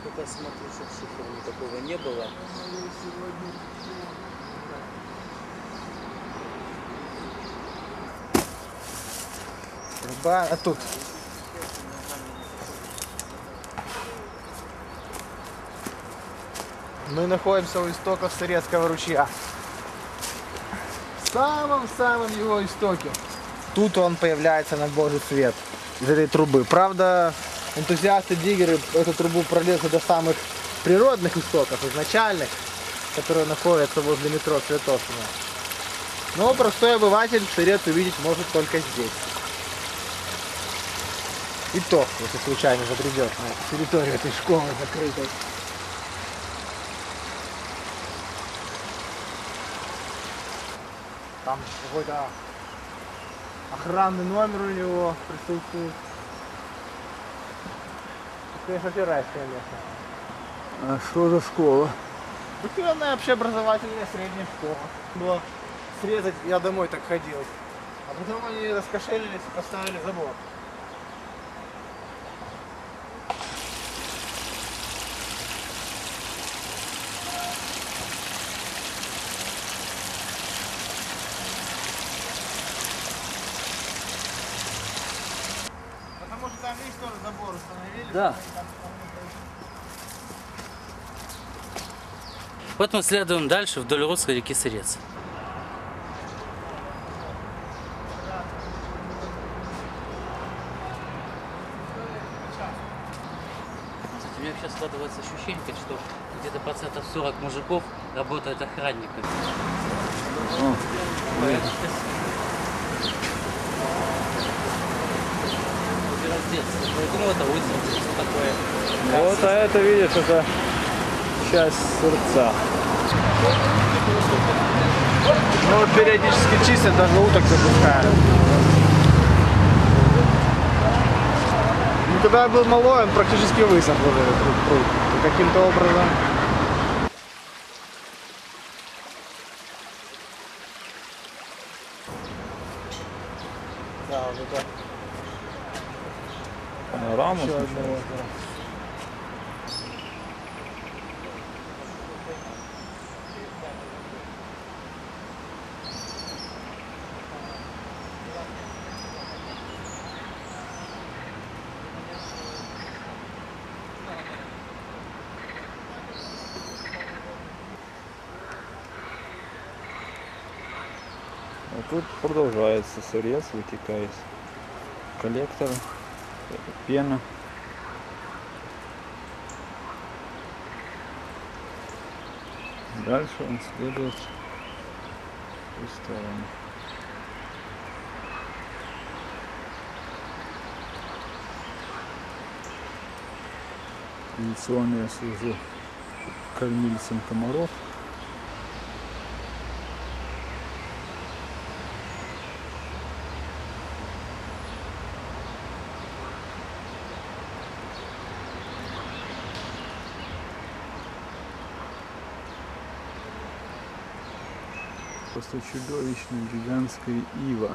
насколько я смотрю, что в Сухове такого не было. Рыба, а тут? Мы находимся у истоков Сырецкого ручья. В самом-самом его истоке. Тут он появляется на божий свет из этой трубы. Правда, энтузиасты-диггеры эту трубу пролезли до самых природных истоков, изначальных, которые находятся возле метро Святошино. Но простой обыватель сырец увидеть может только здесь. И то, если случайно забредет на территорию этой школы закрытой. Там какой-то охранный номер у него присутствует. Конечно, пиратское место. А что за школа? Бутыльная общеобразовательная средняя школа. Было срезать, я домой так ходил. А потом они раскошелились и поставили забор. Да. Вот мы следуем дальше вдоль русской реки Сырец. У меня сейчас складывается ощущение, что где-то процентов 40 мужиков работают охранниками. Поэтому это улица, такое. Вот, а это, видишь, это часть Сырца. Ну, периодически чистят, даже уток запускают. Ну, когда я был малой, он практически высох уже этот пруд. Каким-то образом. Да, вот так. Раму. А тут продолжается сырец, вытекает коллектор. Пена. Дальше он следует в ту сторону. Традиционно я служу кормильцем комаров. Просто чудовищная гигантская ива.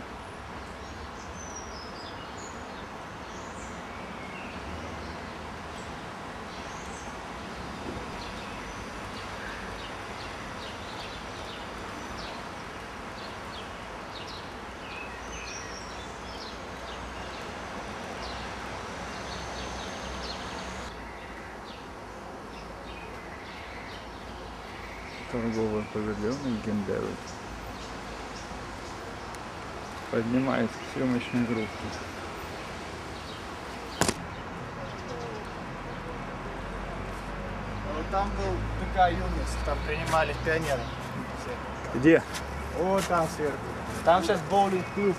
Торговый павильон Генделев. Поднимает съемочную группу. Вот там был ТК Юнис, там принимали пионеры. Где? Вот там сверху. Там сейчас боулинг-клуб.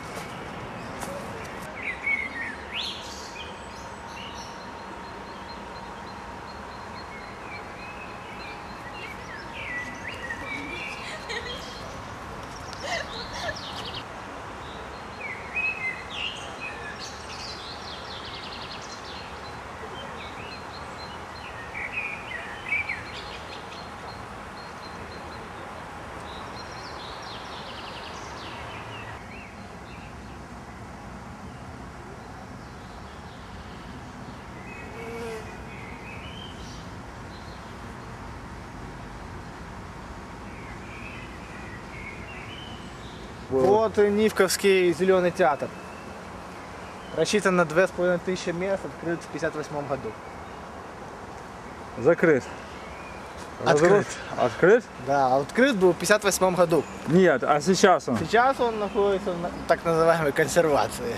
Вот и Нивковский зеленый театр. Рассчитан на 2500 мест, открыт в 1958 году. Закрыт. Открыт. Открыт? Да, открыт был в 1958 году. Нет, а сейчас он? Сейчас он находится в так называемой консервации.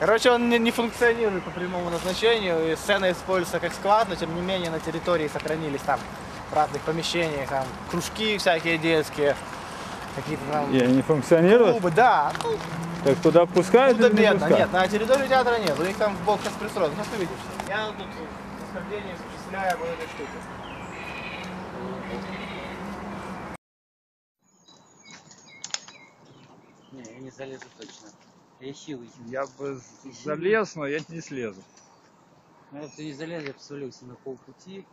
Короче, он не функционирует по прямому назначению, и сцена используется как склад, но тем не менее на территории сохранились там в разных помещениях, там кружки всякие детские, какие-то там... И они функционируют? Клубы, да. Так туда пускают? Туда бедно, нет, на территории театра нет, у них там в бок сейчас пристроен, сейчас увидишь. Я тут восхождение осуществляю вот этой штуки. Не, я не залезу точно. Я бы залез, но я не слезу. Если ты не залез, я посвалился на полпути.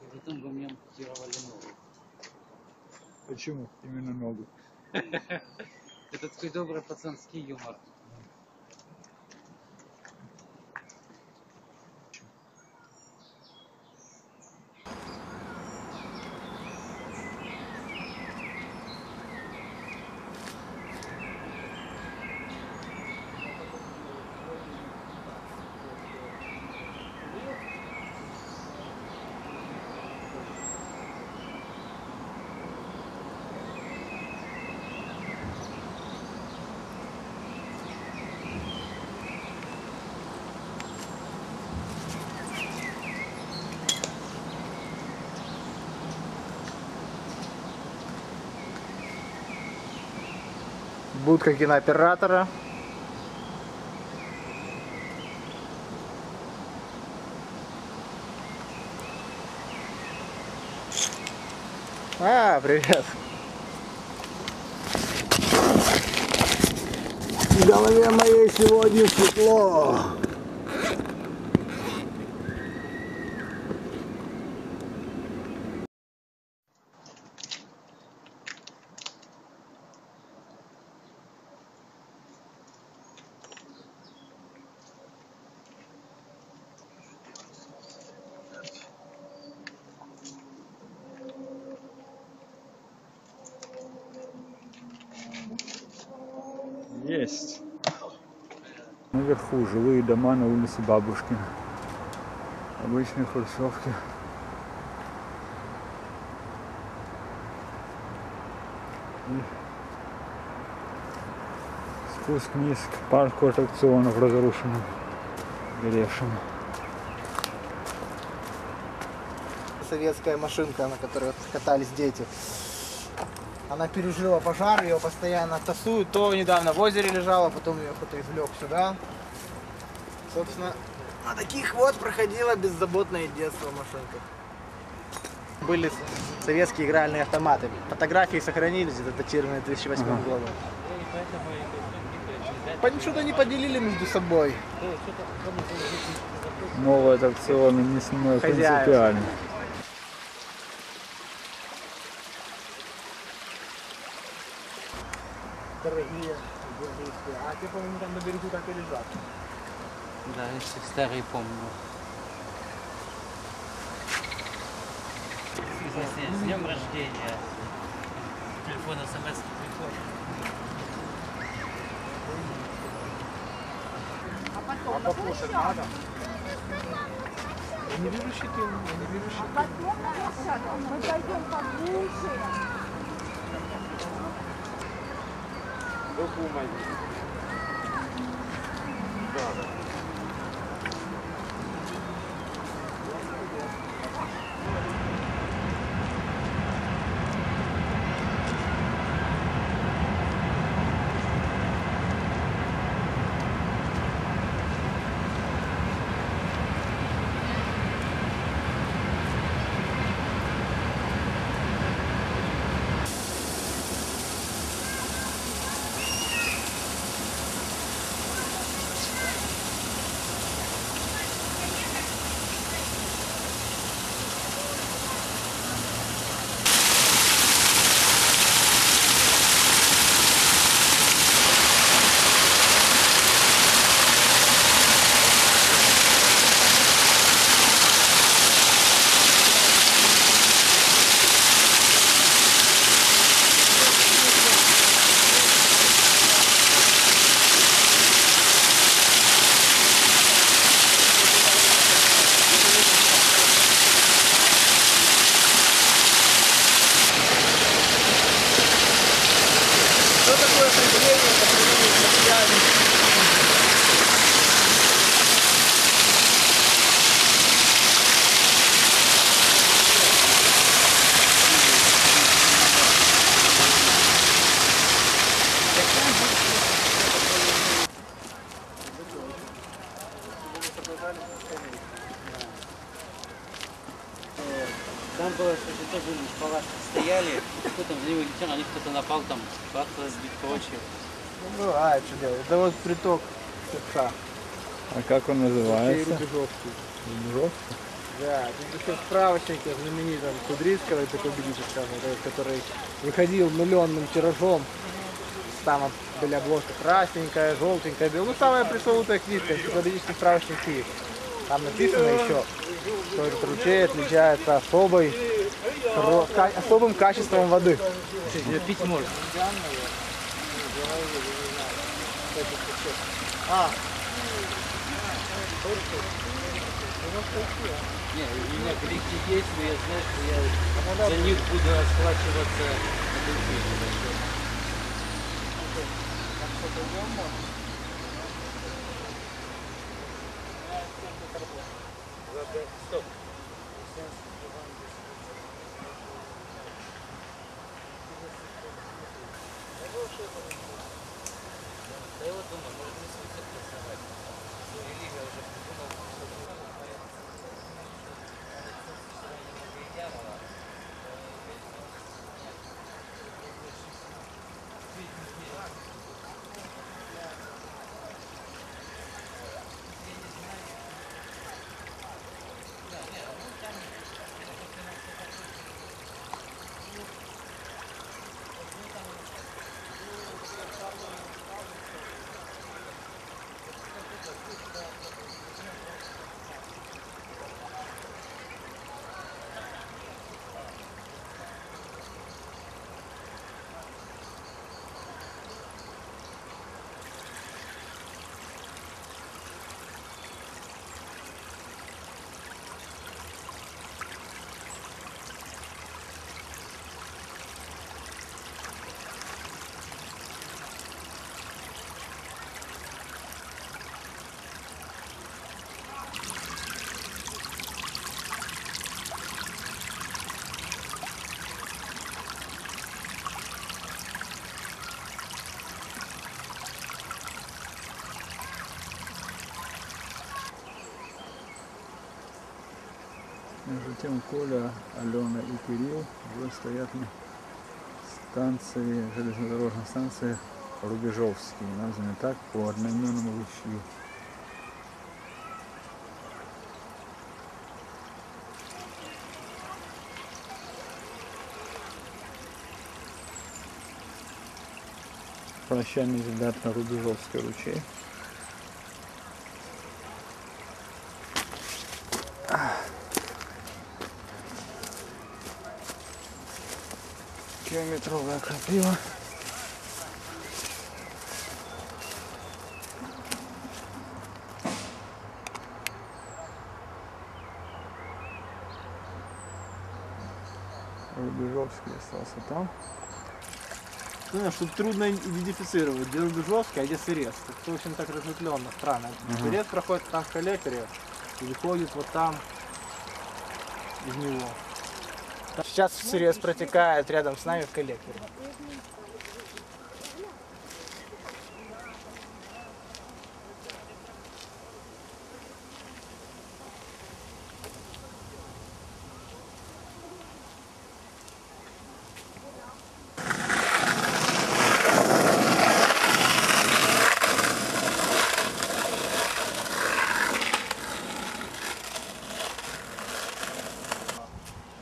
И потом бы мне ампутировали ногу. Почему именно ногу? Это такой добрый пацанский юмор. Будка кинооператора. А, привет. В голове моей сегодня светло. Есть. Наверху жилые дома на улице Бабушкина. Обычные хрущевки. И спуск вниз к парку аттракционов, разрушенным, горевшим. Советская машинка, на которой катались дети. Она пережила пожар, ее постоянно тасуют, то недавно в озере лежала, потом ее кто-то извлек сюда. Собственно, на таких вот проходило беззаботное детство машинка. Были советские игральные автоматы. Фотографии сохранились, это датированы 2008 годом. Что-то не поделили между собой. Новый аттракцион не снимает принципиально. А те, по-моему, там на берегу так и лежат. Да, я всех старые помню. С днем рождения. Телефон СМС приходит. А покушать надо? Я не вижу щиты, я не вижу щиты. А потом мы пойдем поглубже. Там было, что тоже в палатках стояли, кто-то за него летел, на них кто-то напал, там палатку разбить, прочее. Ну, бывает, что делать. Это вот приток ТК. А как он называется? Рубежовский. Рубежовский? Да, тут еще справочник о знаменитом Судрицкого и такой Бежовского, который выходил миллионным тиражом. Там были обложки красненькая, желтенькая, белая. Ну, самая пресловутая книжка, энциклопедический справочник Киев. Там написано еще, что этот ручей отличается особым качеством воды. Пить можно. Не, у меня крики есть, но я знаю, что я за них буду расплачиваться на деньги. Стоп. Да я вот думаю, может не список рисовать. Религия уже придумала, что... Между тем Коля, Алена и Кирилл уже стоят на станции, железнодорожной станции Рубежовский, названной так по одноименному ручью. Прощальный взгляд на Рубежовский ручей. Километровая крапива. Рубежовский остался там. Знаешь, тут трудно идентифицировать, где Рубежовский, а где Сырец. Это очень так разветвленно, странно. Сырец проходит там в коллекторе и выходит вот там из него. Сейчас Сырец протекает рядом с нами в коллекторе.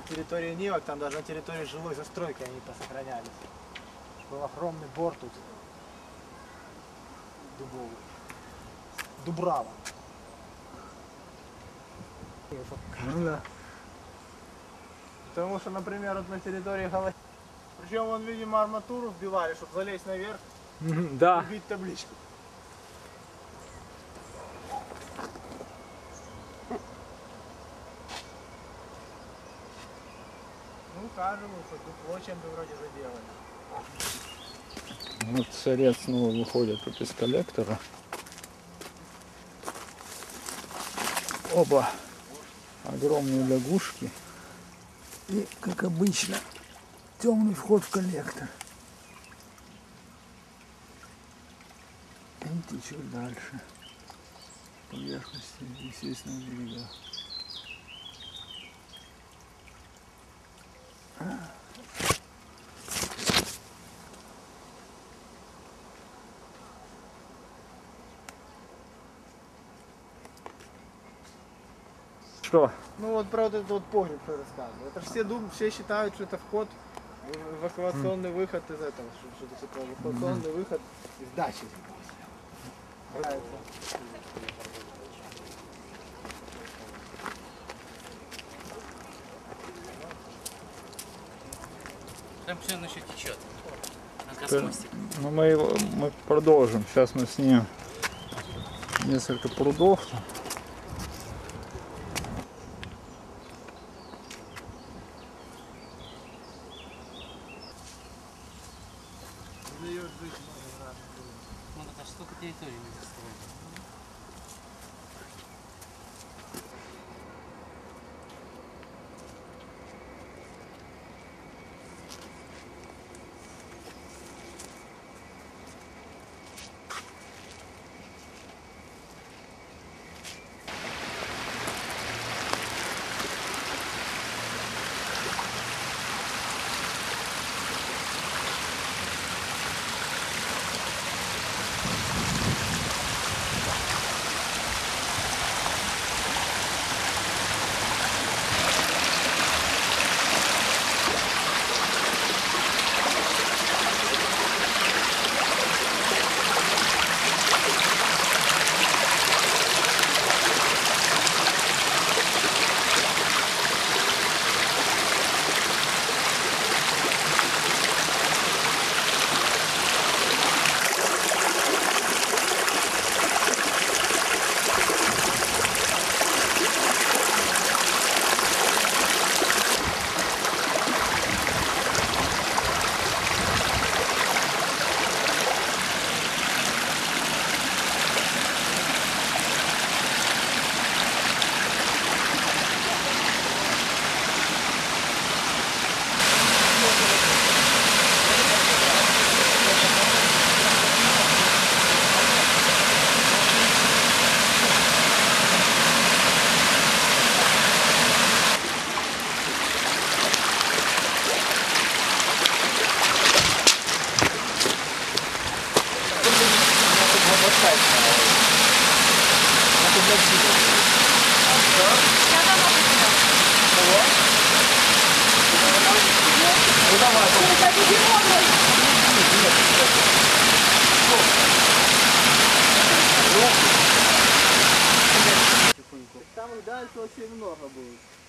Территории Нивок, там даже на территории жилой застройки они посохранялись. Был огромный бор тут. Дубовый. Дубрава. Ну, да. Потому что, например, вот на территории Голосей. Причем он, видимо, арматуру вбивали, чтобы залезть наверх, да, и убить табличку. Кажется, дупло чем-то вроде заделали. Вот Сырец снова выходит тут из коллектора. Оба огромные лягушки. И, как обычно, темный вход в коллектор. И чуть дальше. поверхности естественного берега. Что? Ну вот про вот этот вот погреб, что я рассказывал. Это все думают, все считают, что это вход, эвакуационный выход из этого. Что-то такое, эвакуационный выход из дачи. Там все еще течет. На космосе. Ну, мы продолжим. Сейчас мы снимем несколько прудов.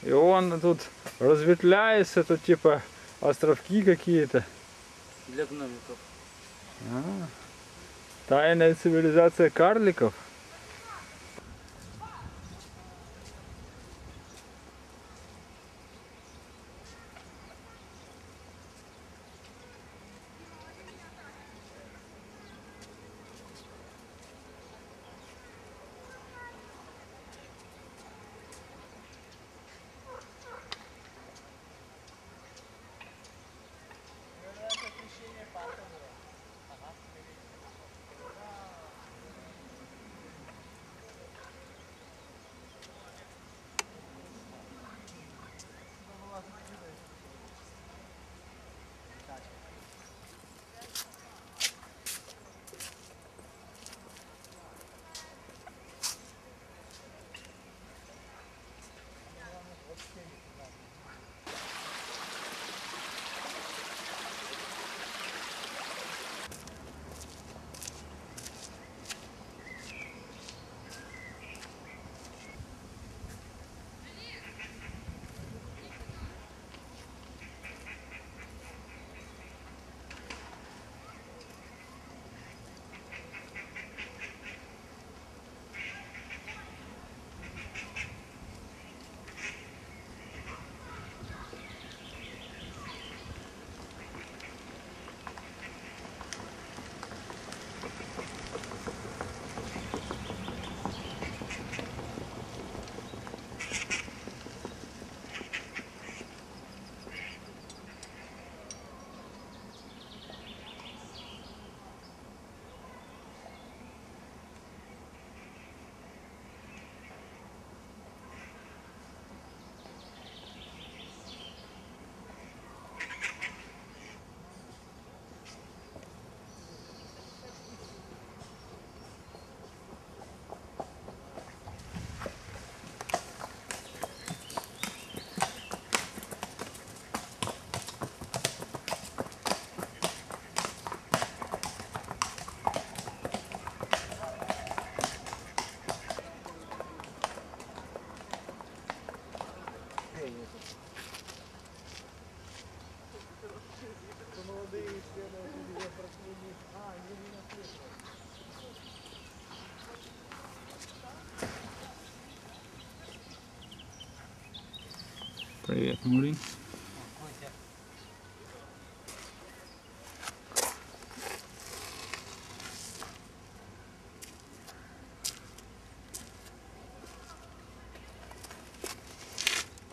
И он тут разветвляется, тут типа островки какие-то. Для гномиков. Тайная цивилизация карликов. Привет, Мурин.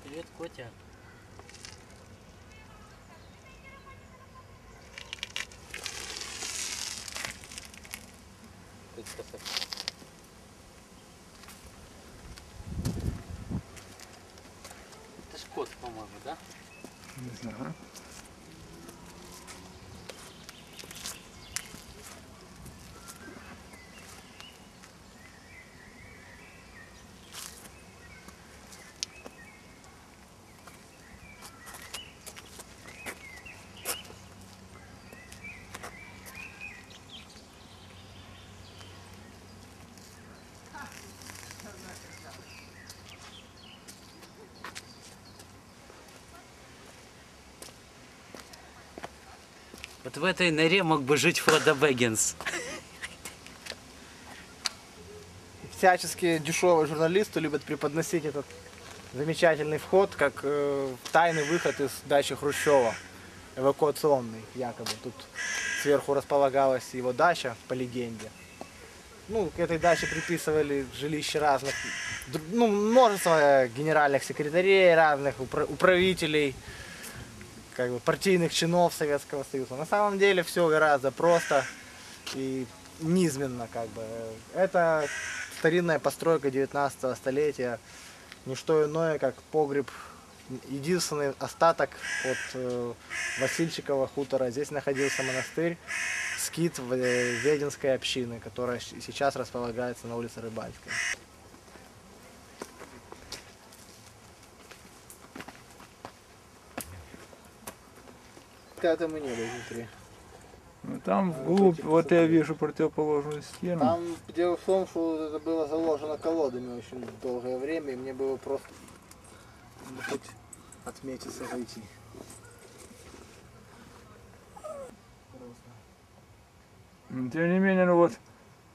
Привет, Котя. Это ж кот, по-моему, да? Не знаю. Вот в этой норе мог бы жить Фродо Бэггинс. Всяческие дешевые журналисты любят преподносить этот замечательный вход как тайный выход из дачи Хрущева, эвакуационный якобы. Тут сверху располагалась его дача, по легенде. Ну, к этой даче приписывали жилища разных, ну, множество генеральных секретарей, разных управителей, как бы партийных чинов Советского Союза. На самом деле все гораздо просто и низменно, как бы. Это старинная постройка 19 столетия, не что иное, как погреб, единственный остаток от Васильчикова хутора. Здесь находился монастырь, скит Веденской общины, которая сейчас располагается на улице Рыбальской. Там мы не были внутри. Ну, там вглубь, вот я вижу противоположную стену. Там дело в том, что это было заложено колодами очень долгое время, и мне было просто хоть отметиться, войти. Тем не менее, ну, вот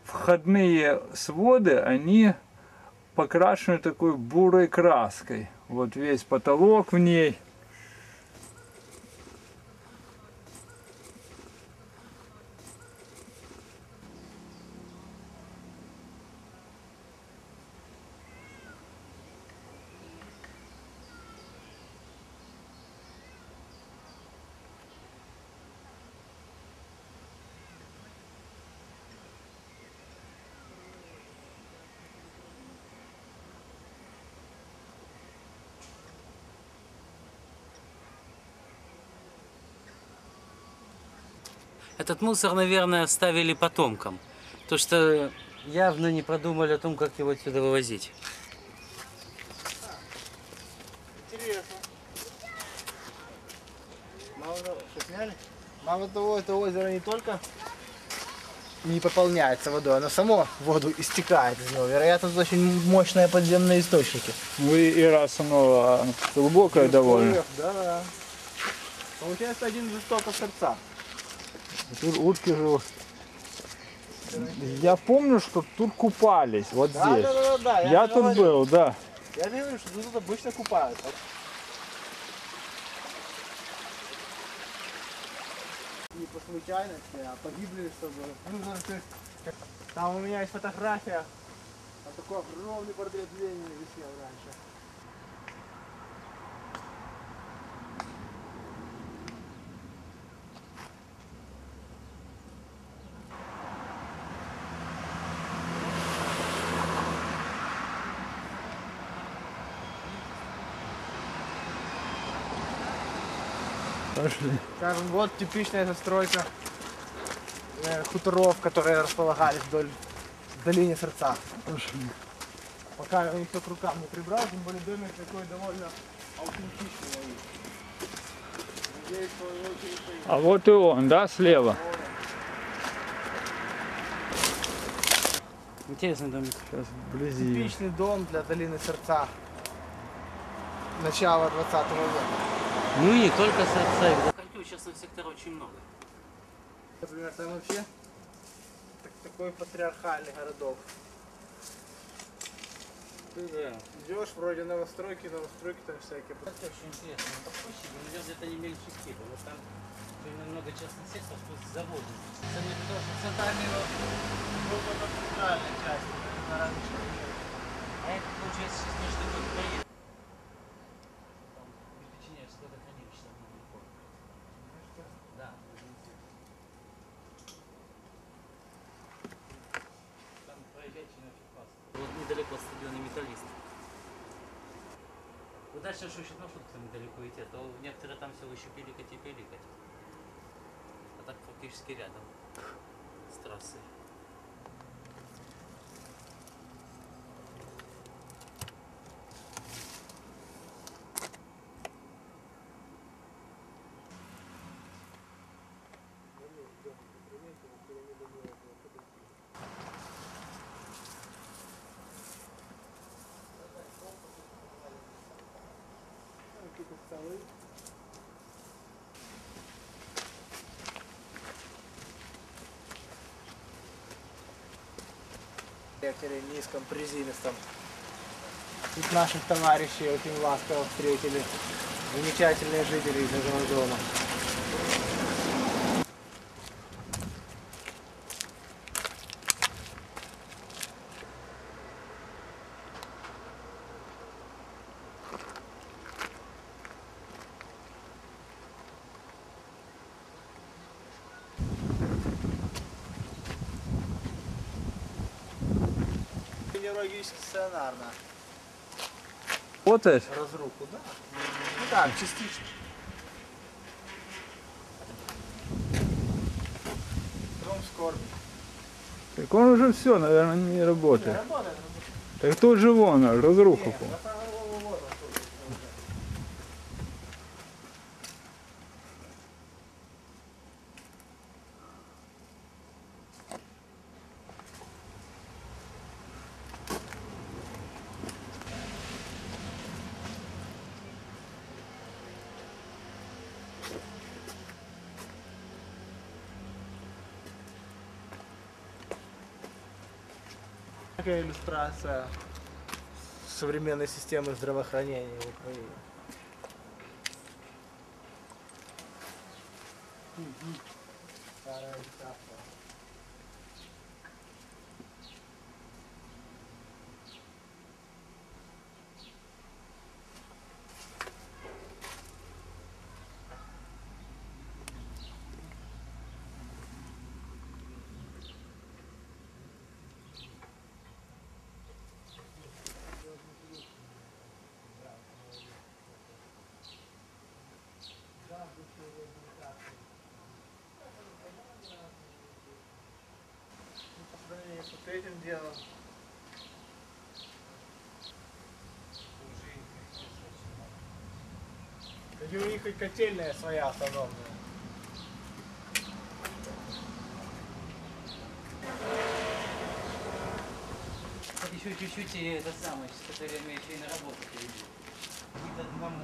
входные своды, они покрашены такой бурой краской. Вот весь потолок в ней. Этот мусор, наверное, оставили потомкам, потому что явно не продумали о том, как его отсюда вывозить. Интересно. Мало того, это озеро не только не пополняется водой, оно само воду истекает из него. Вероятно, тут очень мощные подземные источники. Вы и раз оно глубокое довольно. Да. Получается, один жестоко сердца. Тут утки живут. Я помню, что тут купались, вот да, здесь. Да. Я тут говорю, был, да. Я говорю, что тут обычно купаются. Не по случайности, а погибли, чтобы... Там у меня есть фотография. А такой огромный портрет Ленина висел раньше. Скажем, вот типичная застройка хуторов, которые располагались вдоль долины Сырца. Пока я никто к рукам не прибрал, тем более домик такой довольно аутентичный. Надеюсь, что его через... А вот и он, да, слева? Интересный домик. Сейчас вблизи. Типичный дом для долины Сырца. Начало 20 века. Ну и не только сырца. Коньков сейчас на сектор очень много. Например, там вообще такой патриархальный городок. Да. Идешь вроде новостройки там всякие. Это очень интересно. Ну, попроще, но где-то не мельче кипа. Вот там много частных секторов, что заводы. Это не то, что центральный был только центральная часть, на разных человек. А это получается сейчас нечто только поедет. Дальше же еще одна шутка недалеко идти, а то некоторые там все еще пиликать и пиликать. А так практически рядом с трассой. Столы. Я в низком приземистом. Тут наших товарищей очень ласково встретили. Замечательные жители из этого дома. Стационарно. Работаешь? Разруку, да? Ну так, частично. Дом скорби. Так он уже все, наверное, не работает. Не, работает. Так тут же вон, разруха. Иллюстрация современной системы здравоохранения в Украине. С этим делом. Да у них и котельная своя автономная. Еще чуть-чуть и этот самый, с которым я еще и на работу перейду. Какие-то одному.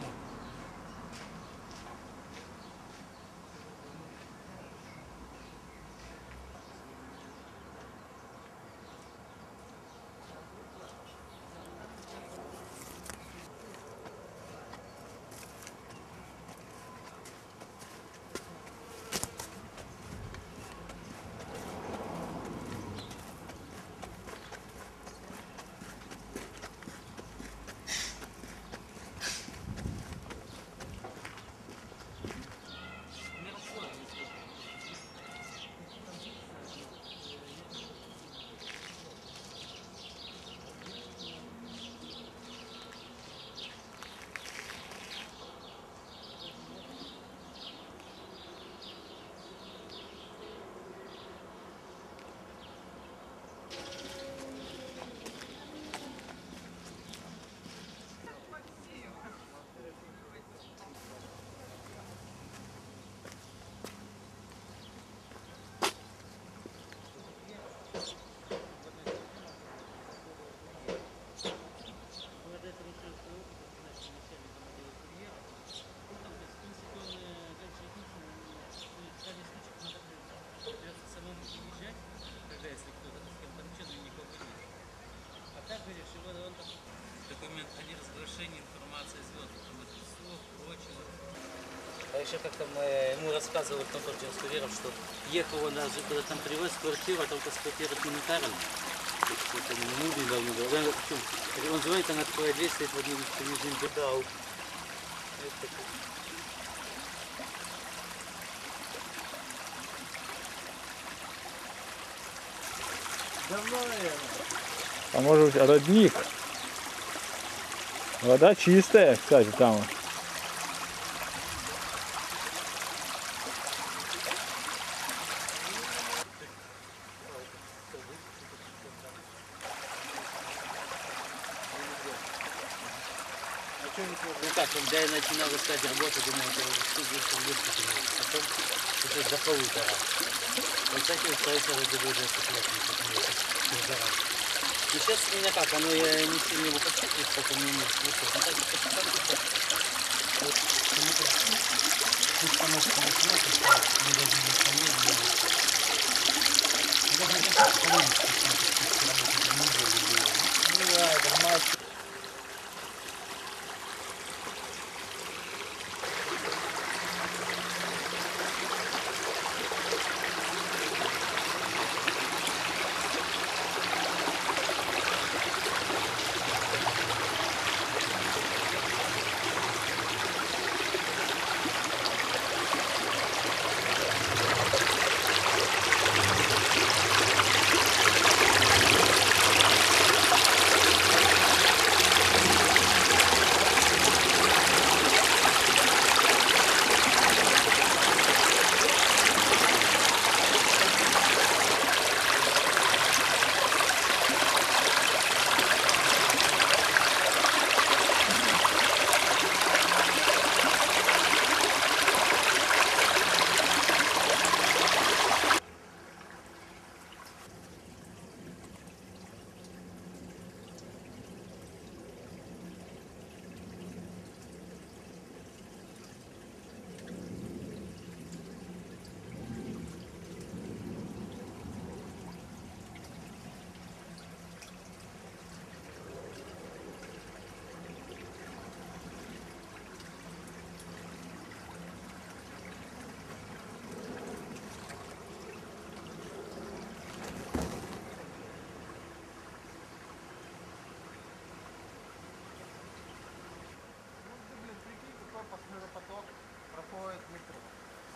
Сегодня документ о неразглашении информации звезд. А еще как-то мы ему рассказывали, кто тоже инструмент, что ехал он даже куда там привез квартиру, а только с квартиры гуманитарной. Он звонит, она такое действует в одном из бедал. А может быть родник? Вода чистая, кстати, там. Ну как, когда я начинал искать работу, думал, что это захолута. Вот так и остается разговор за 5 лет. Ну, сейчас у меня как, оно я не сильно его подсчитываю, сколько мне не слышит. Ну, так, как-то.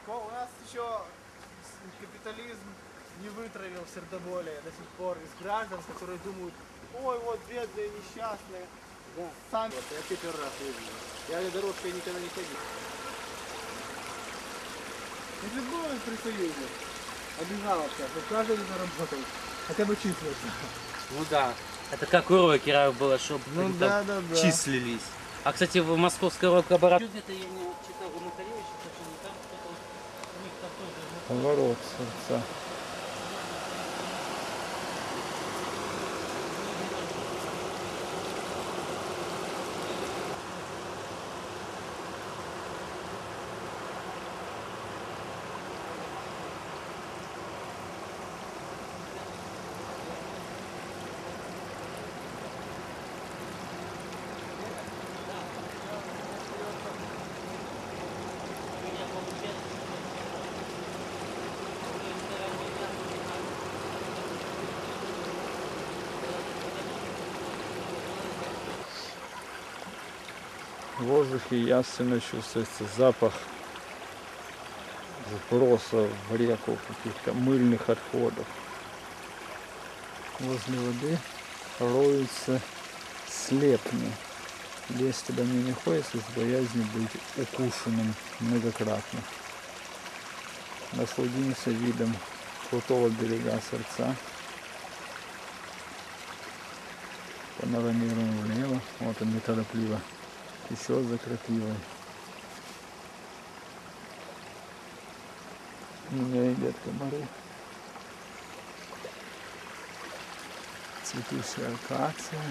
У нас еще капитализм не вытравил сердоболие до сих пор из граждан, которые думают, ой, вот бедные, несчастные. Да. Сами. Вот, я первый раз вижу. Я на дорожке никогда не ходил. И любой присоюзник обижался, но каждый заработал. Хотя бы числился. Ну да. Это как у рокеров было, чтобы ну, да, да, да. Числились. А, кстати, в московской рок-оборот... Поворот Сырца. В воздухе ясно чувствуется запах сброса в реку каких-то мыльных отходов. Возле воды роются слепни. Лезть туда мне не хочется с боязни быть укушенным многократно. Насладимся видом крутого берега Сырца. Панорамируем влево. Вот он неторопливо. Еще закропила. Меня едят комары. Цветущая акация.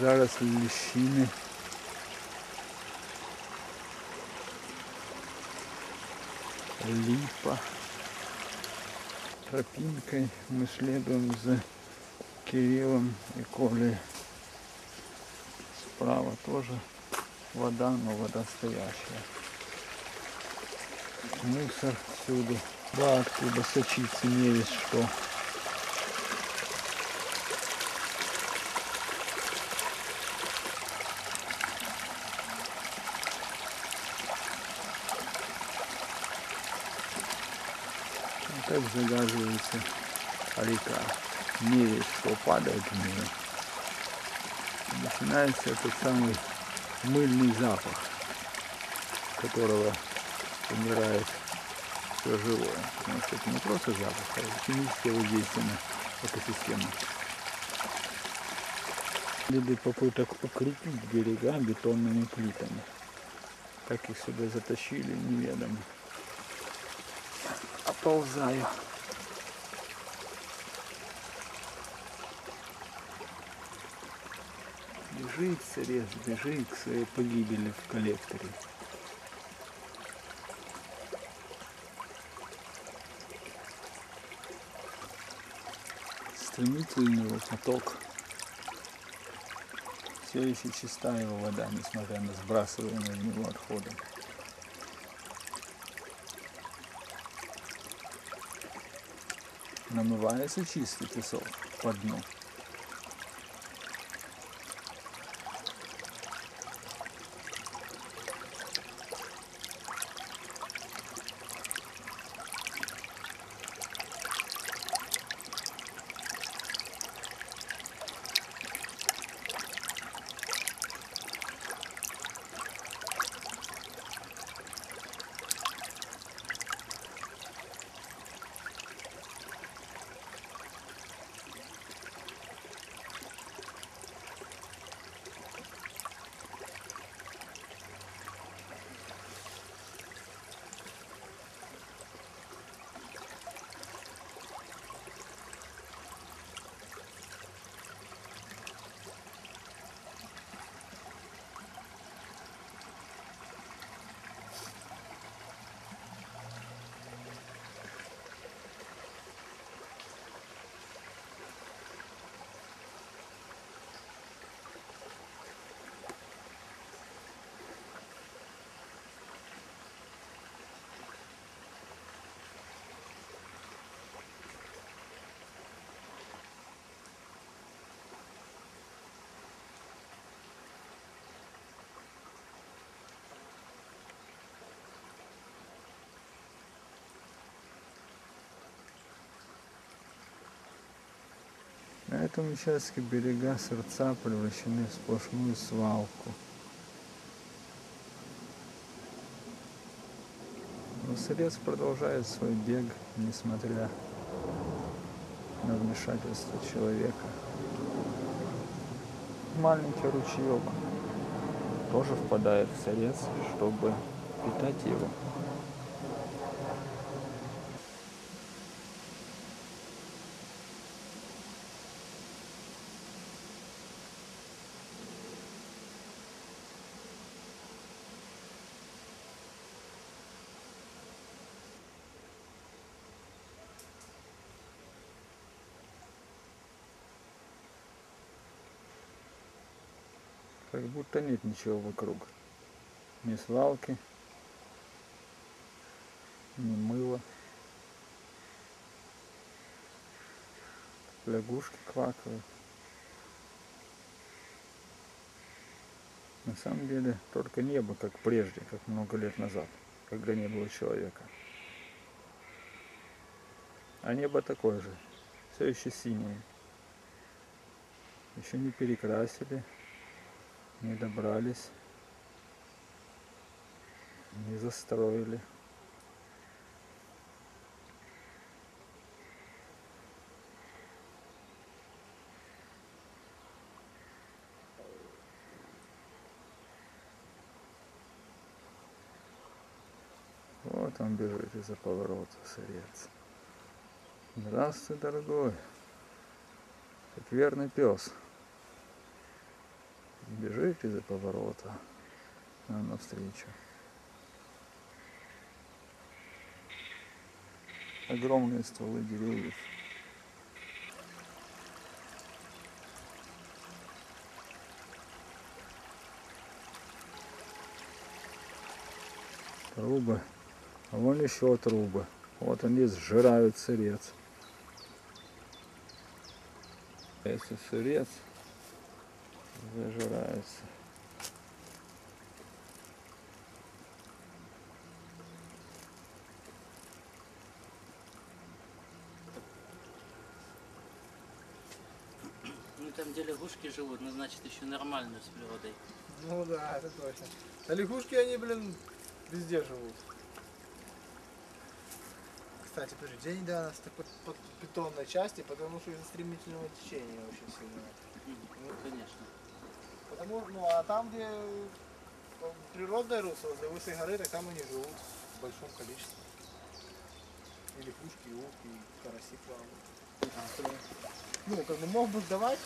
Заросли лещины. Липа. тропинкой мы следуем за Кириллом и Колей. Справа тоже вода, но вода стоящая. Мусор всюду. Да, откуда сочится не весь что. Так загаживается река. Не весь что падает в нее. Начинается этот самый мыльный запах, которого умирает все живое. Потому что это не просто запах, а химическое воздействие на экосистему. Следы попыток укрепить берега бетонными плитами. Так их сюда затащили неведомо. Оползаю. Бежит Сырец, бежит к своей погибели в коллекторе. Стремительный его поток. Все еще чиста его вода, несмотря на сбрасываемые в него отходы. Намывается чистый песок по дну. На этом участке берега Сырца превращены в сплошную свалку. Но Сырец продолжает свой бег, несмотря на вмешательство человека. Маленький ручеек тоже впадает в Сырец, чтобы питать его. Как будто нет ничего вокруг. Ни свалки, ни мыла. Лягушки квакают. На самом деле только небо, как прежде, как много лет назад, когда не было человека. А небо такое же, все еще синее. Еще не перекрасили. Не добрались, не застроили. Вот он бежит из-за поворота, Сырец. Здравствуй, дорогой, как верный пес. Бежит из-за поворота нам навстречу. огромные стволы деревьев. Трубы, а вон еще трубы. Вот они сжирают сырец. Если сырец зажирается. Ну там где лягушки живут, ну значит еще нормально с природой. Ну да, это точно. А лягушки они, блин, везде живут. Кстати, тоже день до нас такой под бетонной части, потому что из-за стремительного течения очень сильно. Ну, конечно. Потому, ну, а там, где природное русло, возле Лысой горы, так там они живут в большом количестве. И лягушки, и утки, и караси плавают. Ну, как бы мог бы сдавать,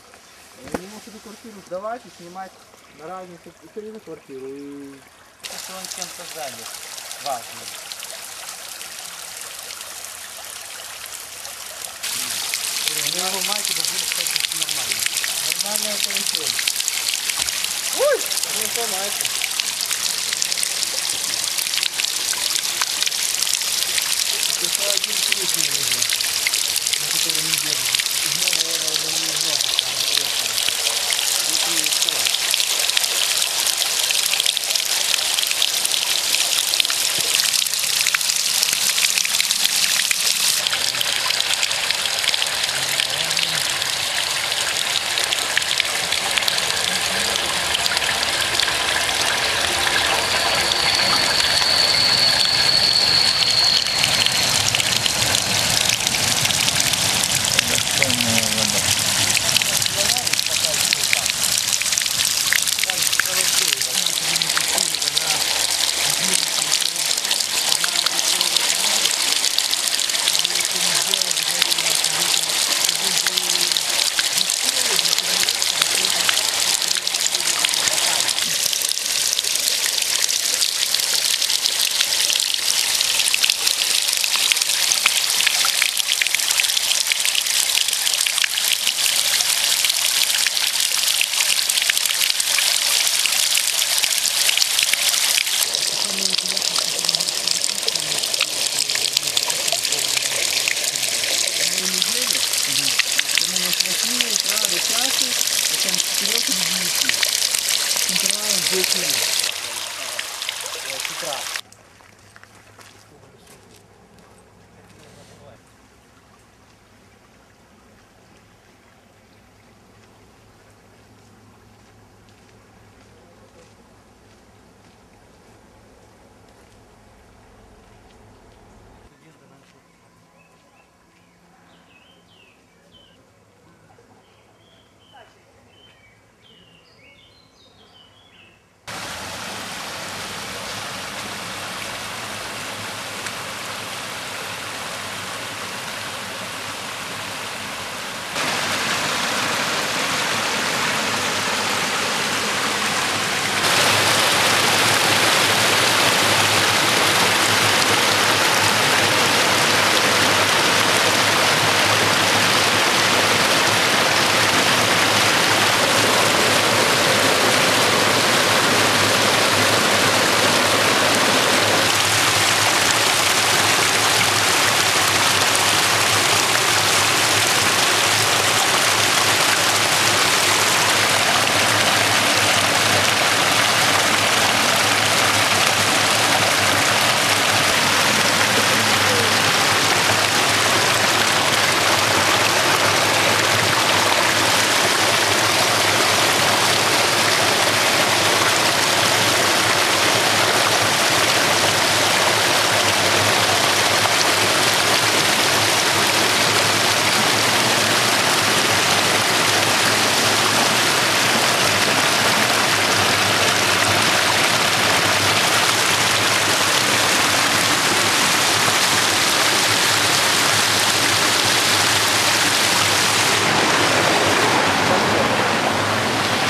он не мог эту квартиру сдавать и снимать на разных этажах квартиру. И это он чем-то сзади важно. Его мать это будет, кстати, нормально. Нормальная полетела. Ой! Не сломается. Еще один крик не видно, на который не держит. Его, наверное, уже не нужно. Крик не весело.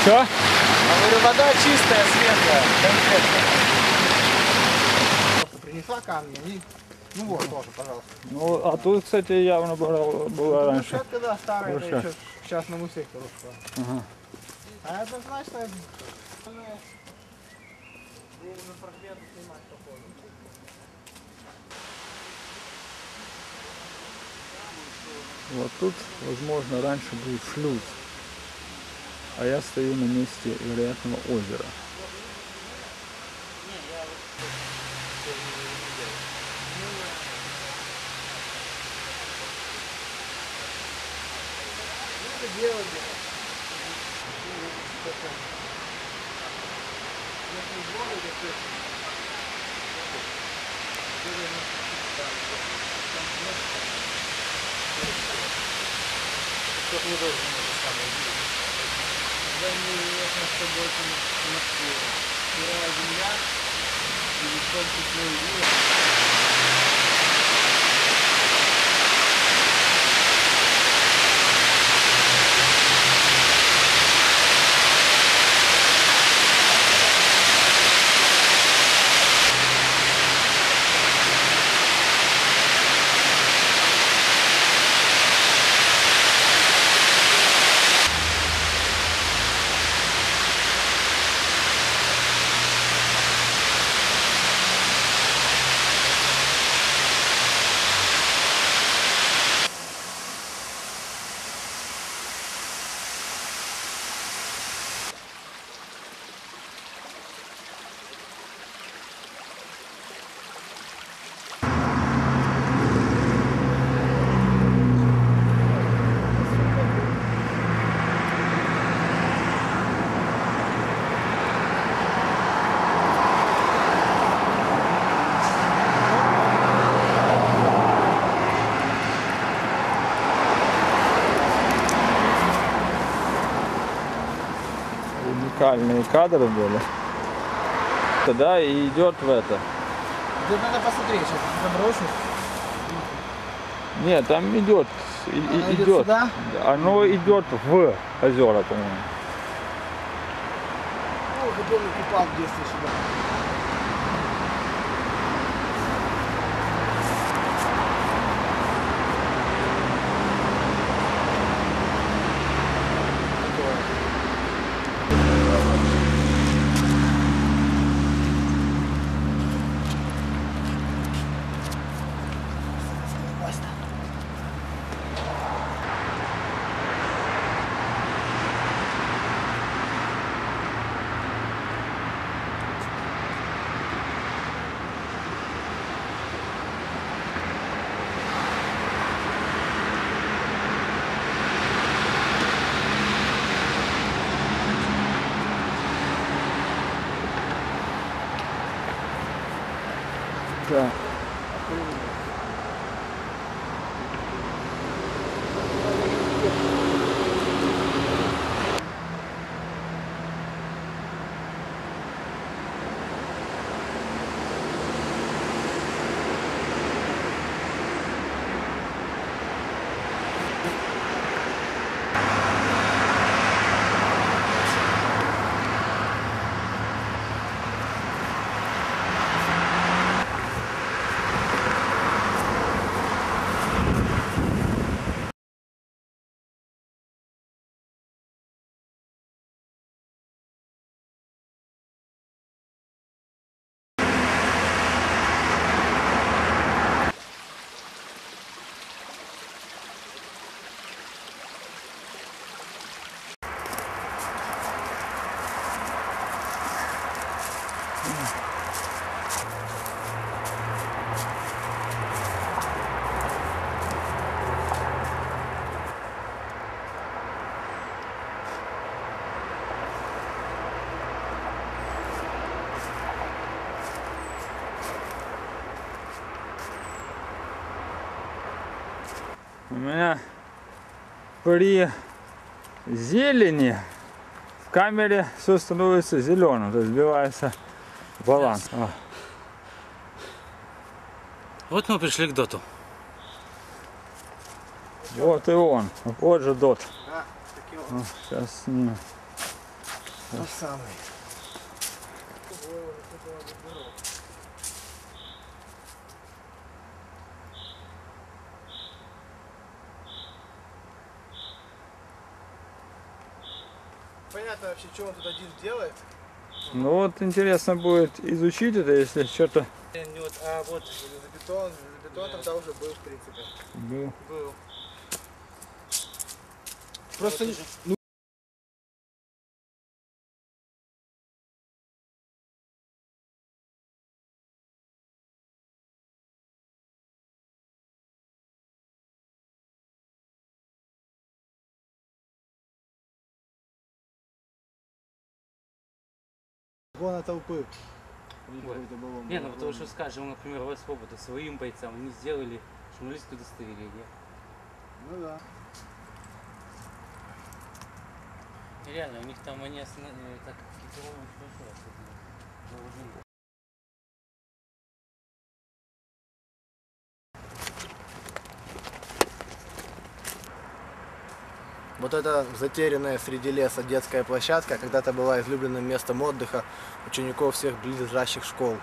Что? Вода чистая, светлая, конкретно. Принесла камни, они Ну вот, тоже, пожалуйста. Ну, а тут, кстати, явно была раньше. Брусчатка, да, старая, еще к частному сектору шла. Ага. А однозначно, нужно прохледу снимать такое. Вот тут, возможно, раньше был шлюз, а я стою на месте вероятного озера. Кадры были. Тогда и идет в это. Тут надо посмотреть, сейчас заброшу. Нет, там идет. Оно идет. Сюда? Оно идет в озера, по-моему. Ну, который купал в детстве сюда. У меня при зелени в камере все становится зеленым, то есть сбивается баланс. Yes. Вот мы пришли к доту. Вот и он. Вот же дот. Да, таки он. Сейчас с ним. Тот самый. непонятно вообще, что он тут один делает. Ну вот интересно будет изучить это, если что-то... А вот железобетон тогда уже был, в принципе. Был. Просто... Ну... Гона толпы. Не, ну потому что скажем, например, вас опыта своим бойцам не сделали журналистское удостоверение. Ну да. И реально, у них там они остановили так китовую штуку. Вот эта затерянная среди леса детская площадка когда-то была излюбленным местом отдыха учеников всех близлежащих школ,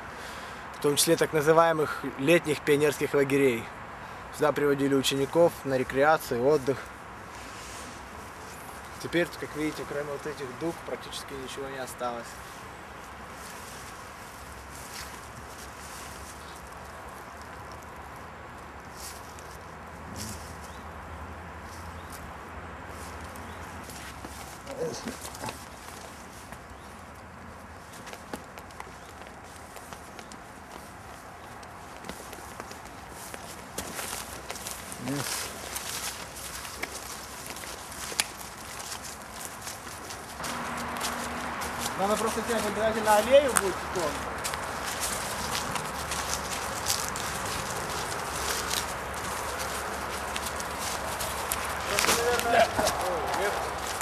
в том числе так называемых летних пионерских лагерей. Сюда приводили учеников на рекреацию, отдых. Теперь, как видите, кроме вот этих дуб практически ничего не осталось. Надо просто тебя выбирать на аллею будет тонко.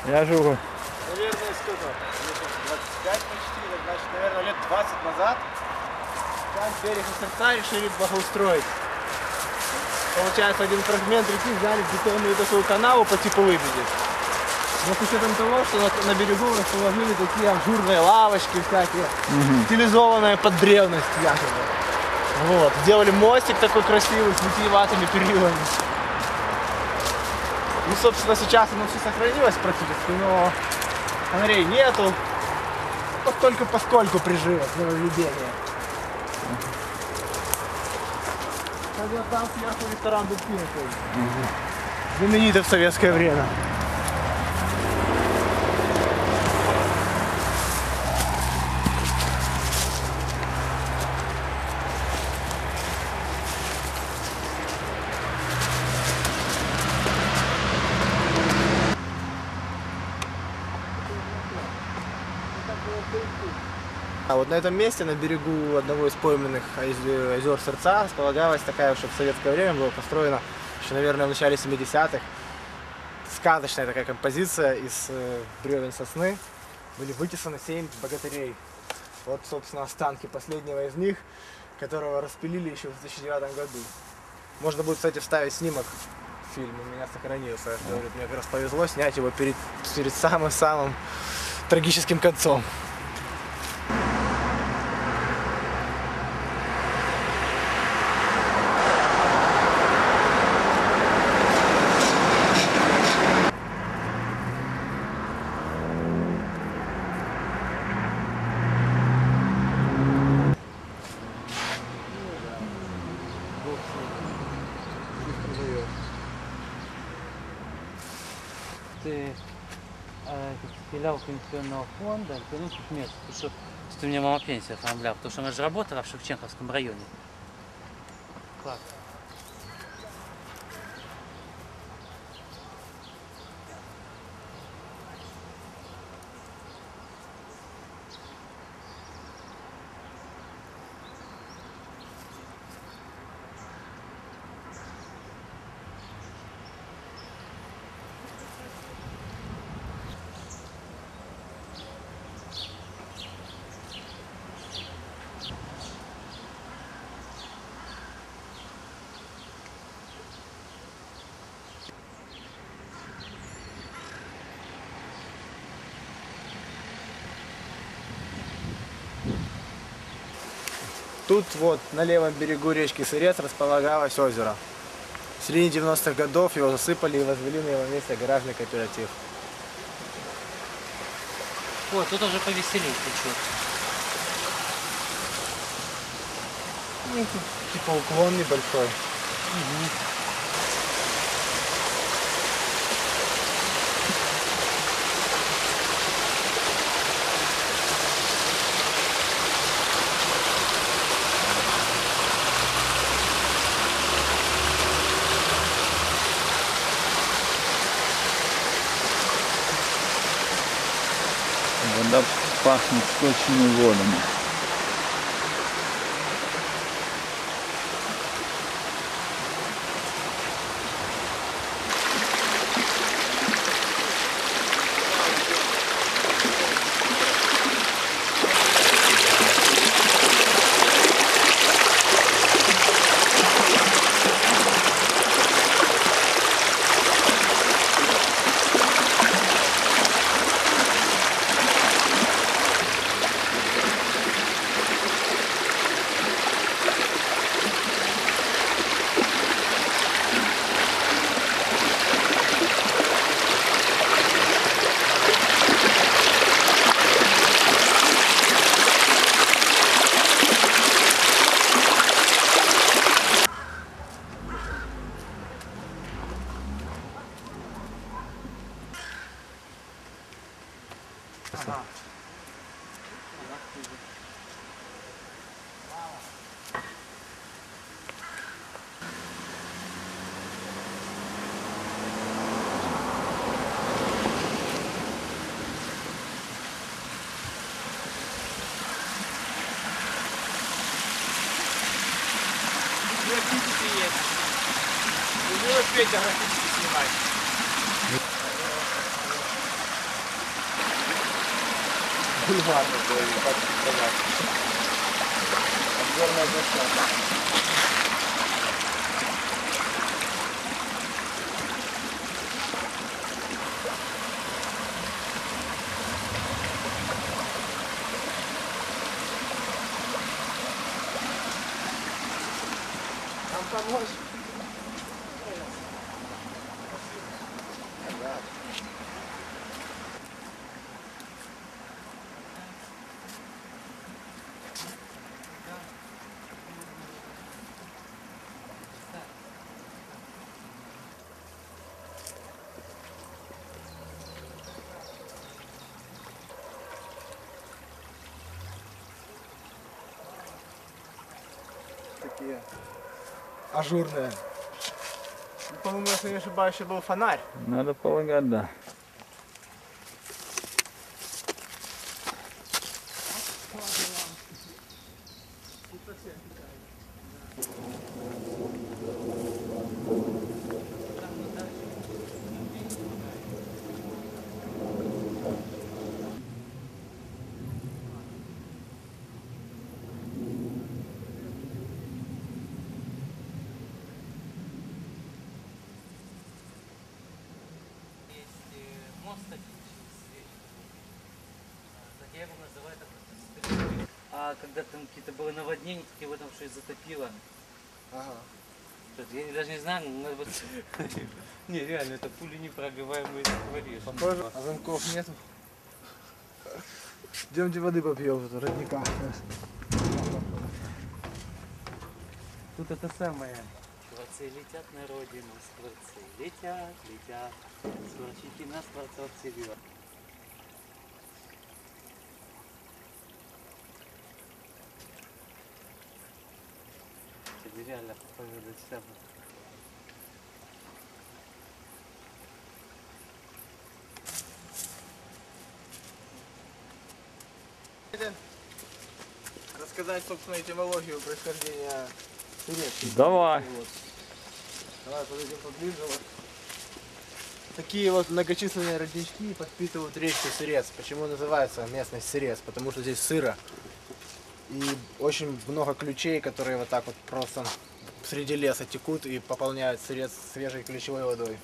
Я живу. Наверное, сколько? 25 почти, значит, наверное, лет 20 назад там берег Сырца решили благоустроить. Получается, один фрагмент реки взяли бетонную такую канаву по типу лебеди. Но с учетом того, что на берегу расположили такие ажурные лавочки всякие, стилизованные под древность якобы. Вот. Сделали мостик такой красивый с витиеватыми перилами. Ну, собственно, сейчас оно все сохранилось практически, но фонарей нету, только поскольку прижилось нововведение. Хотя там сверху ресторан Дубкина знаменитый в советское время. Вот на этом месте, на берегу одного из пойменных озер Сырца, располагалась такая, что в советское время была построена, еще, наверное, в начале 70-х, сказочная такая композиция из бревен сосны. Были вытесаны 7 богатырей. Вот, собственно, останки последнего из них, которого распилили еще в 2009 году. Можно будет, кстати, вставить снимок в фильм, у меня сохранился. Мне как раз повезло снять его перед самым-самым трагическим концом. Пенсионного фонда, вернуть их место, потому что у меня мама пенсию оформляла, потому что она же работала в Шевченковском районе. Класс. Тут вот на левом берегу речки Сырец располагалось озеро. В середине 90-х годов его засыпали и возвели на его месте гаражный кооператив. О, тут уже повеселее течет. Ну, тут типа уклон небольшой. Угу. Вода пахнет сточными водами. Ажурная. По-моему, если не ошибаюсь, был фонарь. Надо полагать, да. Когда там какие-то были наводнения, такие вот там что и затопило. Ага. Я даже не знаю, но надо вот... Не, реально, это пули непробиваемые творишь. Похоже, а замков нету. Идемте воды попьем, тут родника. Тут это самое. Скворцы летят на родину, скворцы летят, летят. Скворчики на скворцовцы бьют. Реально поведать себя. Рассказать, собственно, этимологию происхождения Сырецкого. Давай. Вот. Давай подойдем поближе. Вот. Такие вот многочисленные роднички подпитывают речку Сырец. Почему называется местность Сырец? Потому что здесь сыро. И очень много ключей, которые вот так вот просто среди леса текут и пополняют Сырец свежей ключевой водой.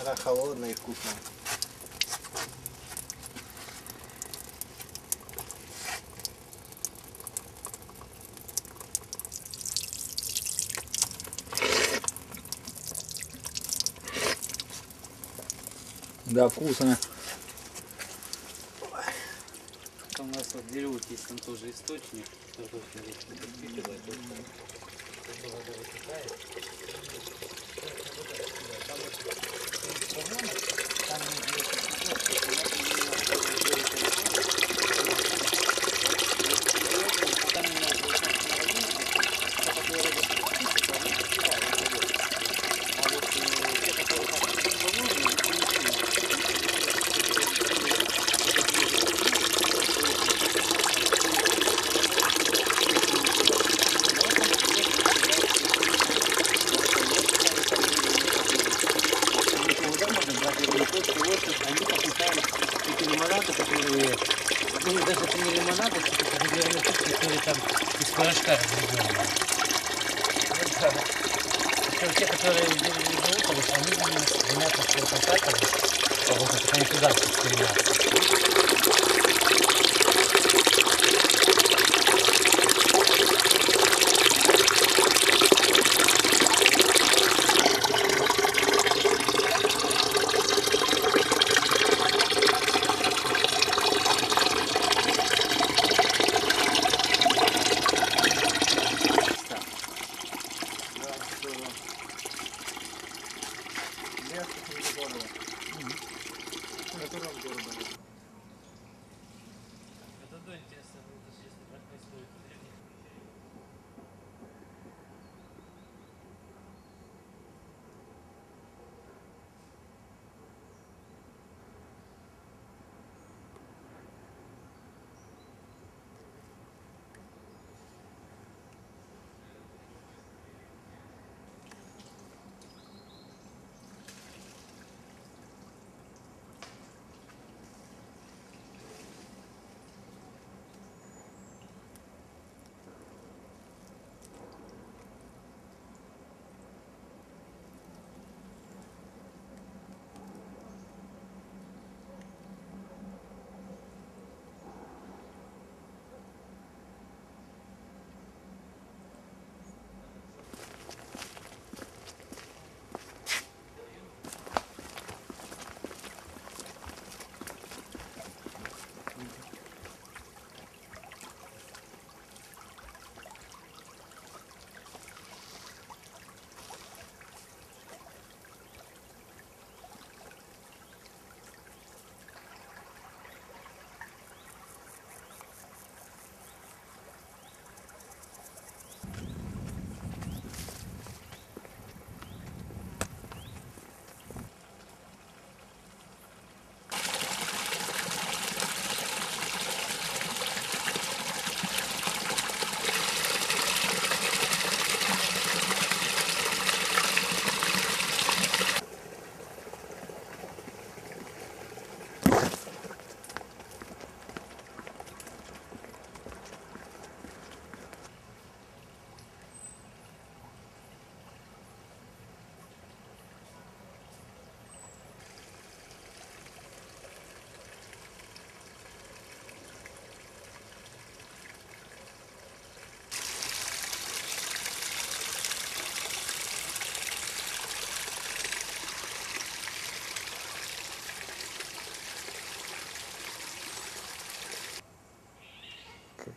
Она холодная и вкусная. Да, вкусно. У нас вот дерево есть, там тоже источник.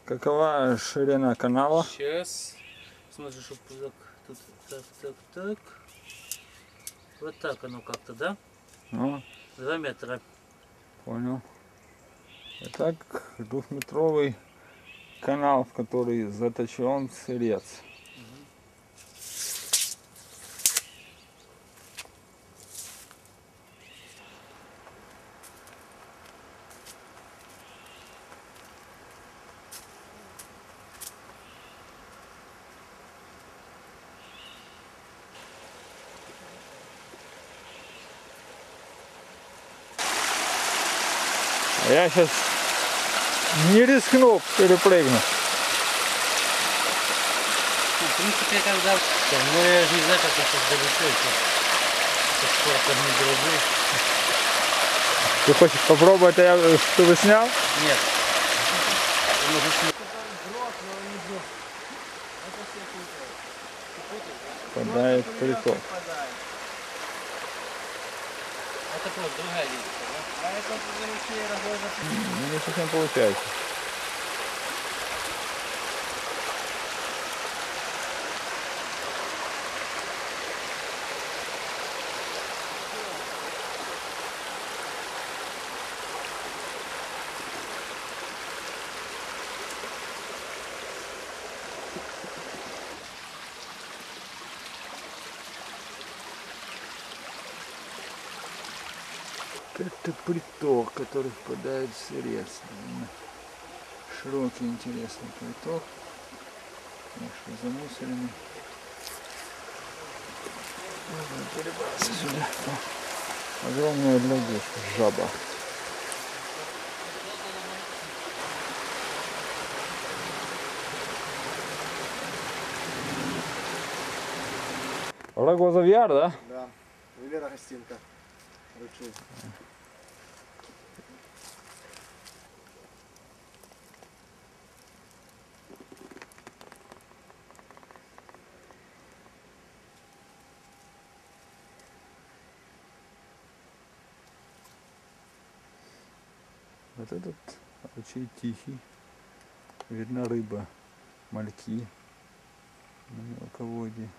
Какова ширина канала? Сейчас смотришь, чтобы тут так. Вот так оно как-то, да? Ну. 2 метра. Понял. Итак, двухметровый канал, в который заточен сырец. Я сейчас не рискну перепрыгнуть. Ну, в принципе, когда... Ну, я же не знаю, как я сейчас долечу. Как не долежу. Ты хочешь попробовать, а я чтобы снял? Нет. Падает приток. А это просто другая линейка, да? А это за ручей разложится. Ну, не совсем получается. Это приток, который впадает в Сырец. Широкий, интересный приток. Конечно, замусоренный. Можно перебраться сюда. Огромная лагуша, жаба. Рогозов яр, да? Да. Или Рогостинка. Ручей. Вот этот ручей тихий, видна рыба, мальки на мелководье.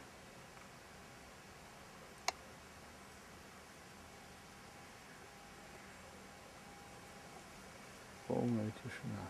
Полная тишина.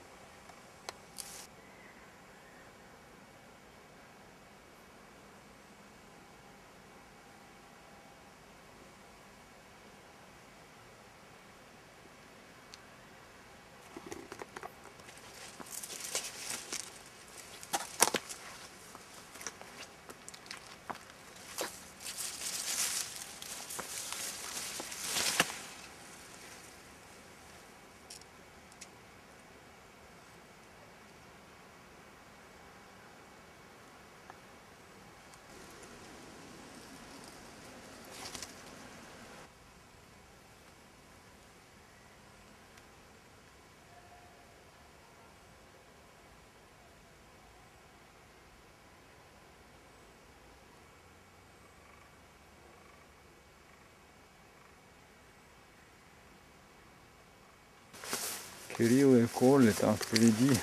Кириллы и Коли, там впереди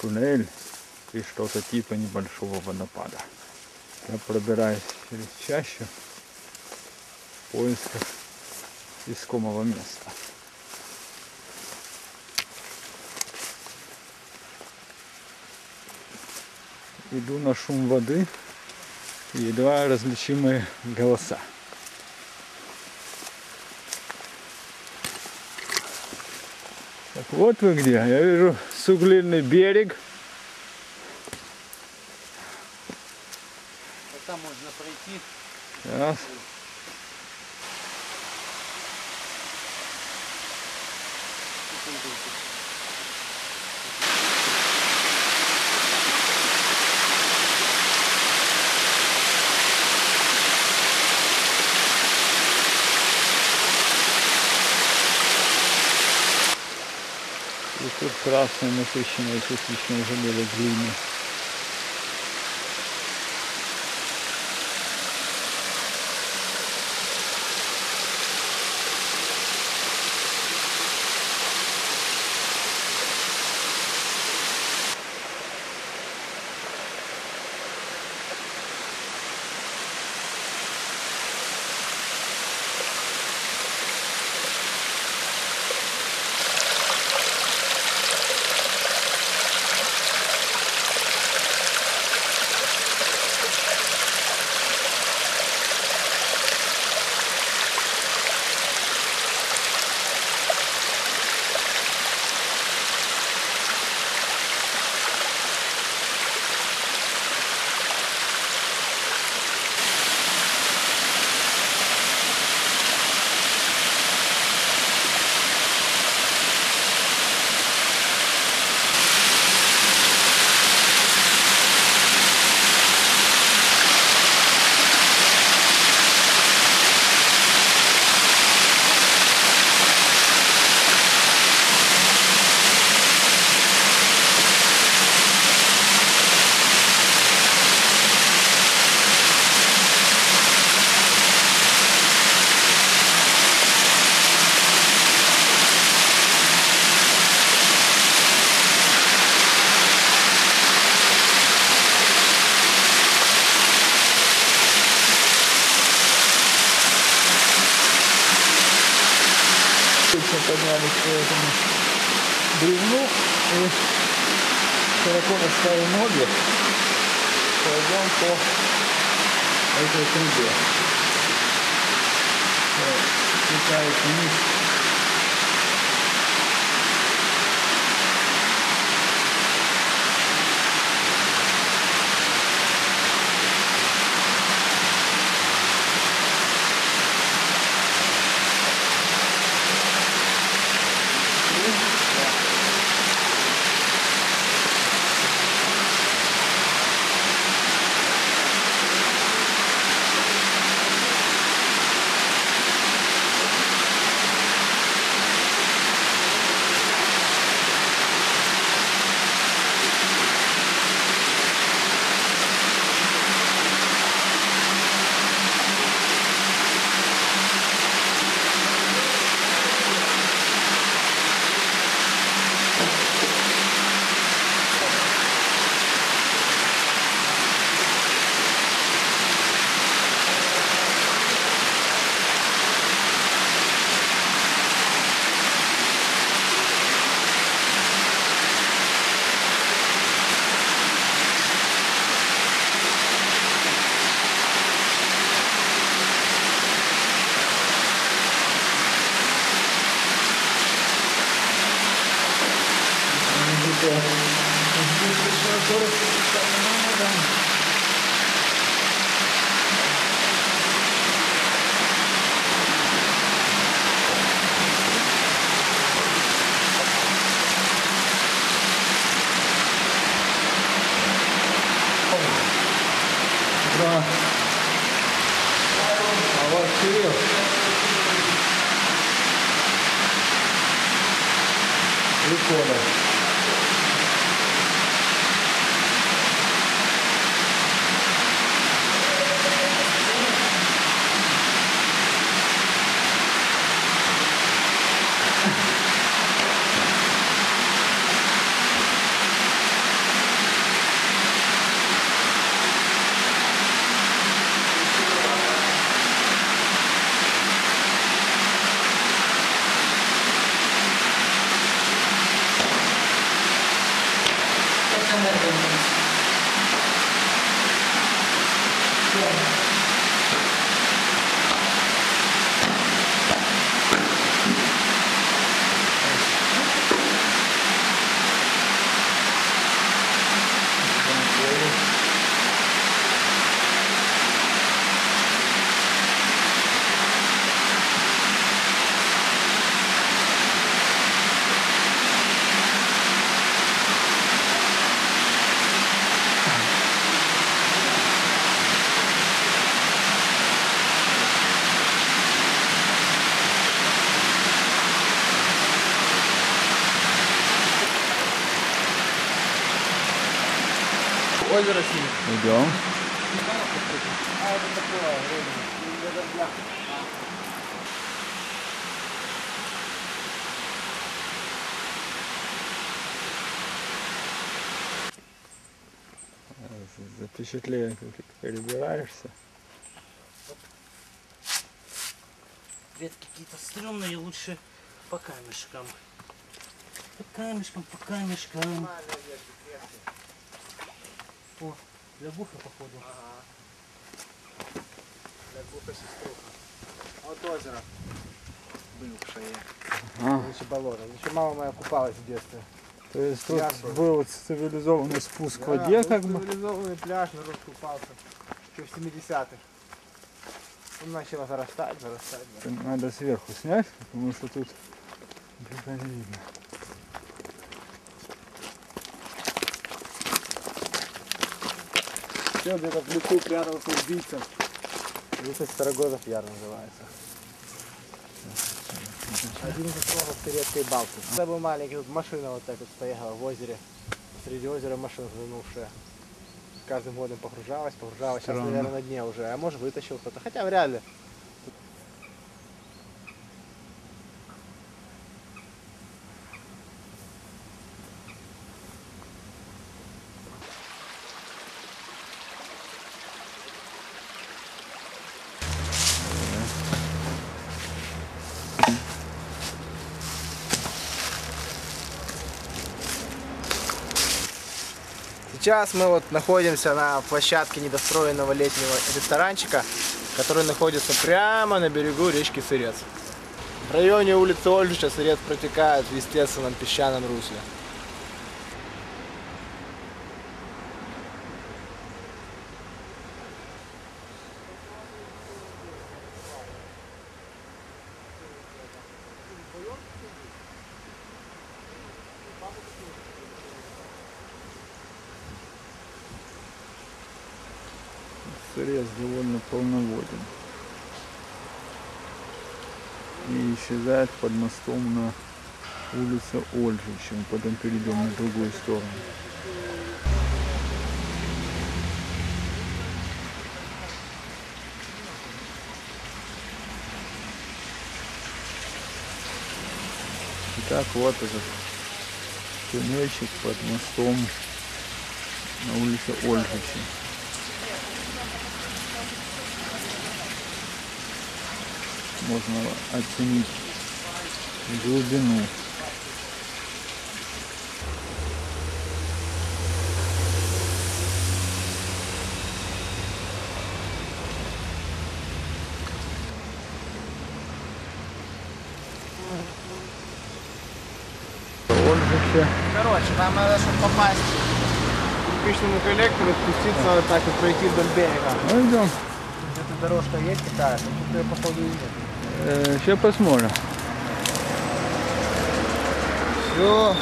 туннель и что-то типа небольшого водопада. Я пробираюсь через чащу в поисках искомого места. Иду на шум воды и едва различимые голоса. Вот вы где, я вижу суглинный берег. Вот там можно пройти. Сейчас. Тут красные насыщенные, частично уже были глины. поднялись по этому бревну и широко расставив ноги, пойдем по этой трубе. Слетает вниз. Идем. Запечатлею, как ты перебираешься. Ветки какие-то стрёмные, лучше по камешкам. По камешкам, по камешкам. О, лягуха, походу. Ага. Лягуха-сеструха. Вот озеро. Бывшее. Ага. Лучше болото. Лучше мама моя купалась в детстве. То есть тут был цивилизованный спуск в воде, как бы? Цивилизованный пляж, народ купался. Еще в 70-х. Он начал зарастать, зарастать. Надо сверху снять, потому что тут не видно. Все, где-то в лесу прятался убийца. Здесь Стерегозов яр называется. Один из основных Сырецкой балки. Когда был маленький, тут машина вот так вот стояла в озере. Среди озера машина занувшая. Каждым годом погружалась, погружалась. Сейчас, наверное, на дне уже. А может, вытащил кто-то. Хотя вряд ли. Сейчас мы вот находимся на площадке недостроенного летнего ресторанчика, который находится прямо на берегу речки Сырец. В районе улицы Ольжича Сырец протекает в естественном песчаном русле. Сырец довольно полноводен и исчезает под мостом на улице Ольжича. Мы потом перейдем на другую сторону. Итак, вот этот туннельчик под мостом на улице Ольжича. Можно оценить глубину. Короче, нам надо, чтобы попасть к кирпичному коллектору, спуститься вот так и пройти вдоль берега. Ну идем. Эта дорожка есть какая-то? Тут ее, походу, и нет. Сейчас посмотрим. Все.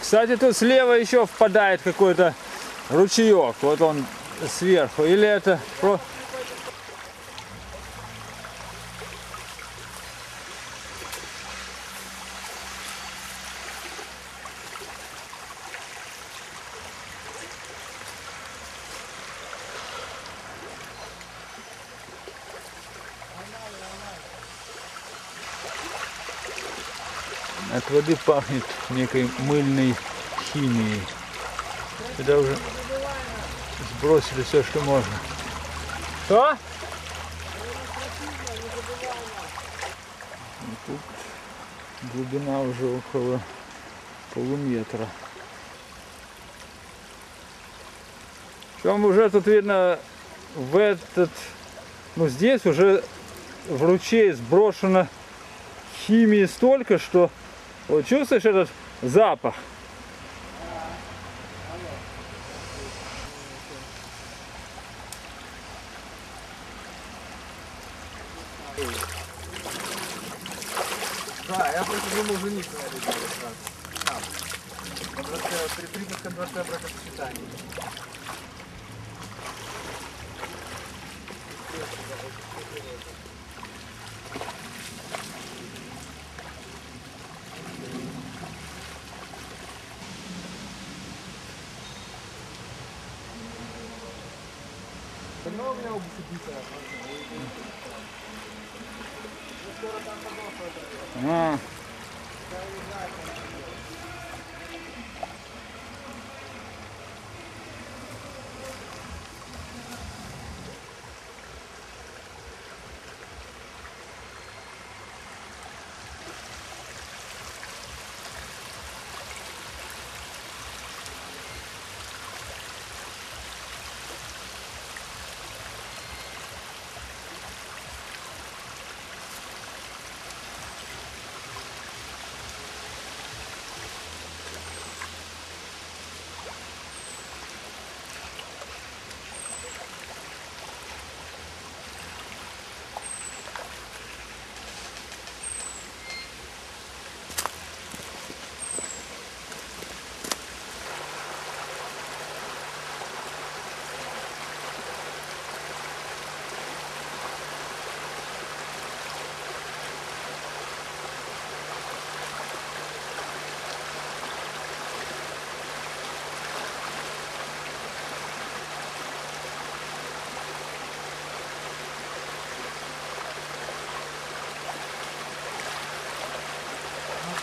Кстати, тут слева еще впадает какой-то ручеек. Вот он сверху. Или это... От воды пахнет некой мыльной химией. Сюда уже сбросили все, что можно. Что? Тут глубина уже около полуметра. Причем уже тут видно, в этот, ну здесь уже в ручей сброшено химии столько, что вот чувствуешь этот запах? Да, я просто думал, жених надо делать сразу. При признаках бракосочетания.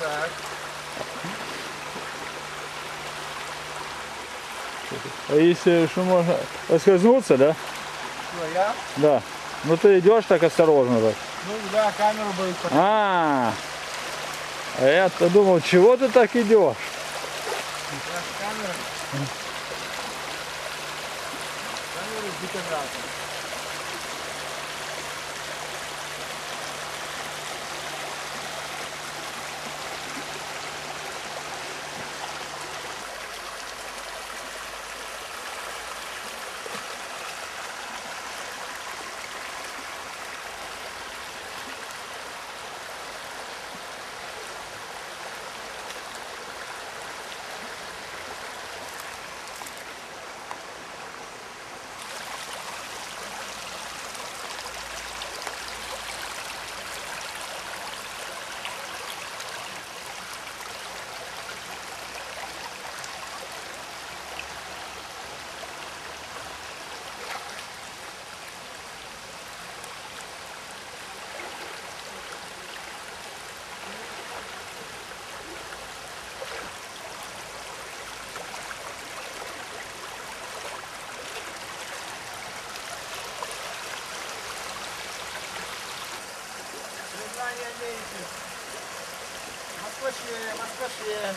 Так. А если что, можно оскользнуться, да? Что, я? Да. Ну ты идешь так осторожно, да? Ну да, камеру будет потом. А я-то думал, чего ты так идешь? Камера с дикобразом.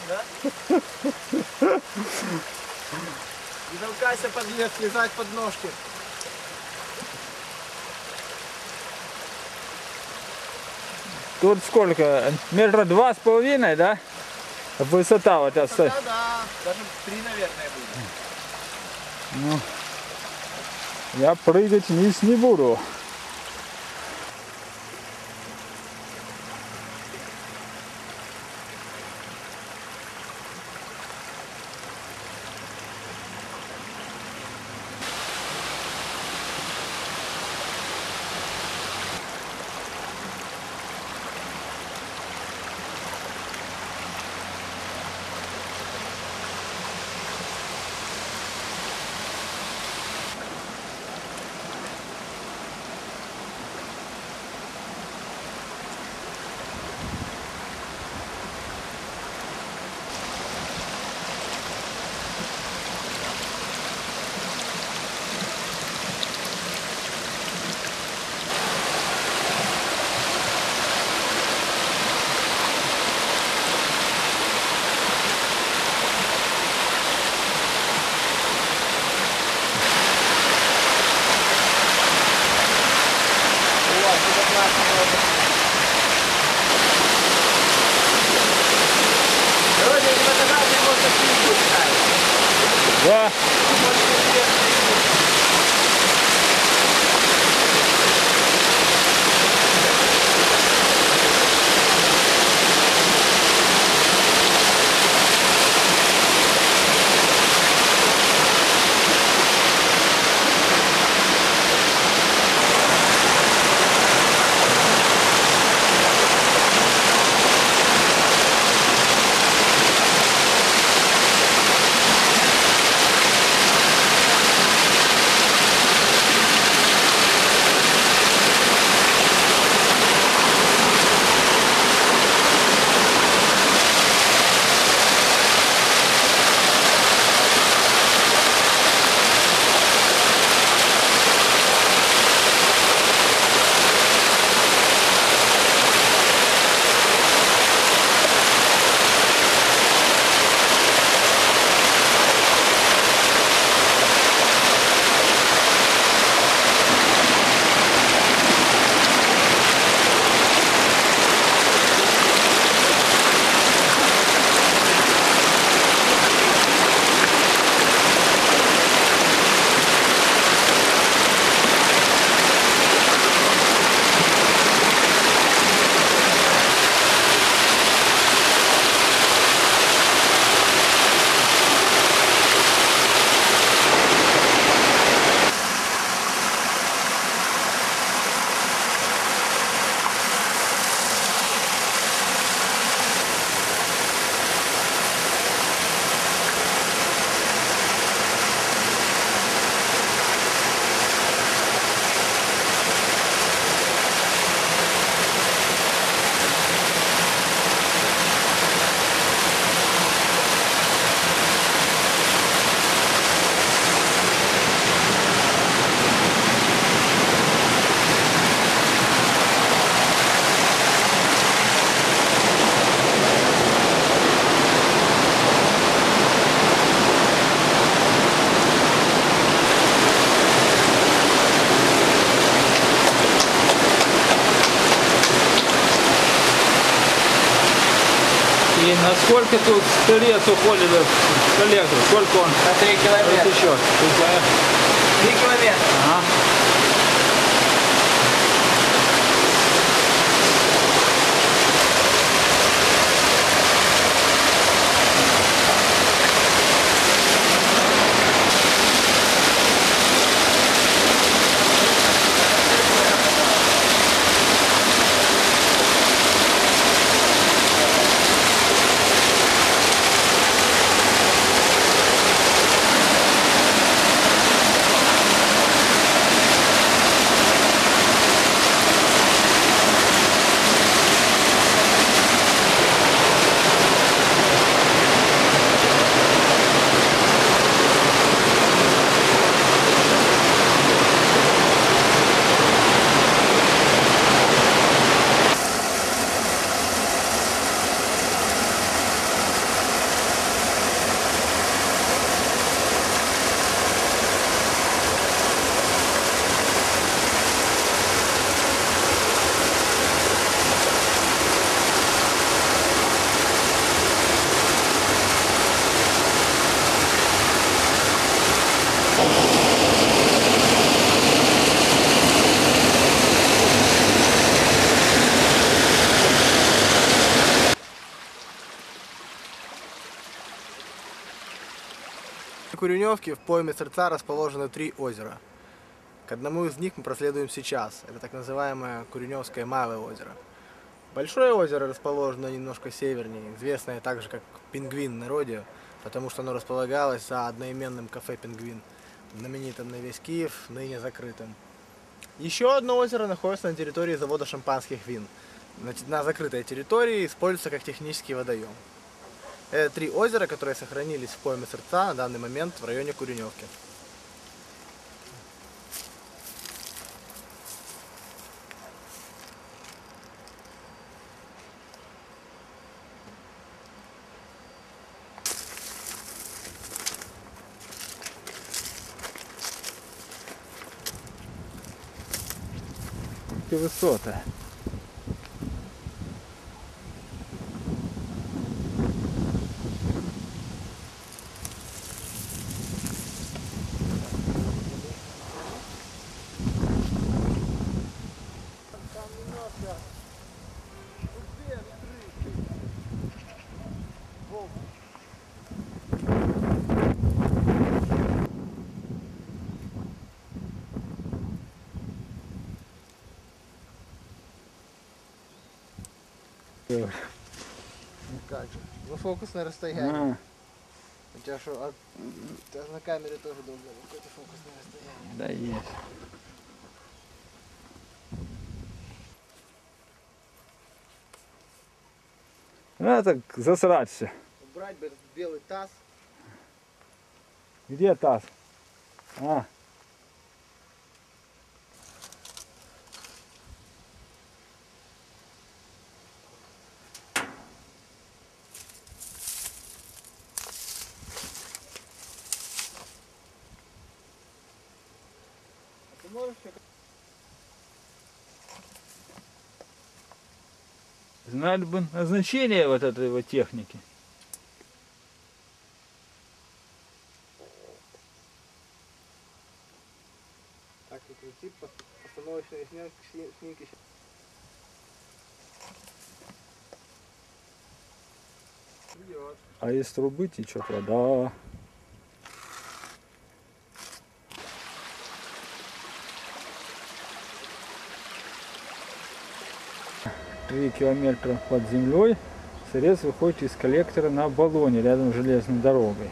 Да? Не толкайся под лес, слезать под ножки. Тут сколько? Метра 2,5, да? Высота вот эта. Да, даже 3, наверное, будет. Ну, я прыгать вниз не буду. А сколько тут Сырец уходит в коллектор? Сколько он? 3 километра. Вот еще. 3 километра. Ага. В Куренёвке в пойме Сырца расположено 3 озера. К одному из них мы проследуем сейчас. Это так называемое Куренёвское малое озеро. Большое озеро расположено немножко севернее, известное также как Пингвин в народе, потому что оно располагалось за одноименным кафе «Пингвин», знаменитым на весь Киев, ныне закрытым. Еще одно озеро находится на территории завода шампанских вин. На закрытой территории используется как технический водоем. Это 3 озера, которые сохранились в пойме Сырца на данный момент в районе Куренёвки. Какие высоты. Ну как же? Ну фокусное расстояние. У тебя что, у тебя на камере тоже должно быть какое-то фокусное расстояние. Да есть. Ну так засрать все. Убрать бы этот белый таз. Где таз? А. Знали бы назначение вот этой вот техники. Так, и крути постановочные снимки. А из трубы течет вода. Километра под землей Сырец выходит из коллектора на баллоне рядом с железной дорогой.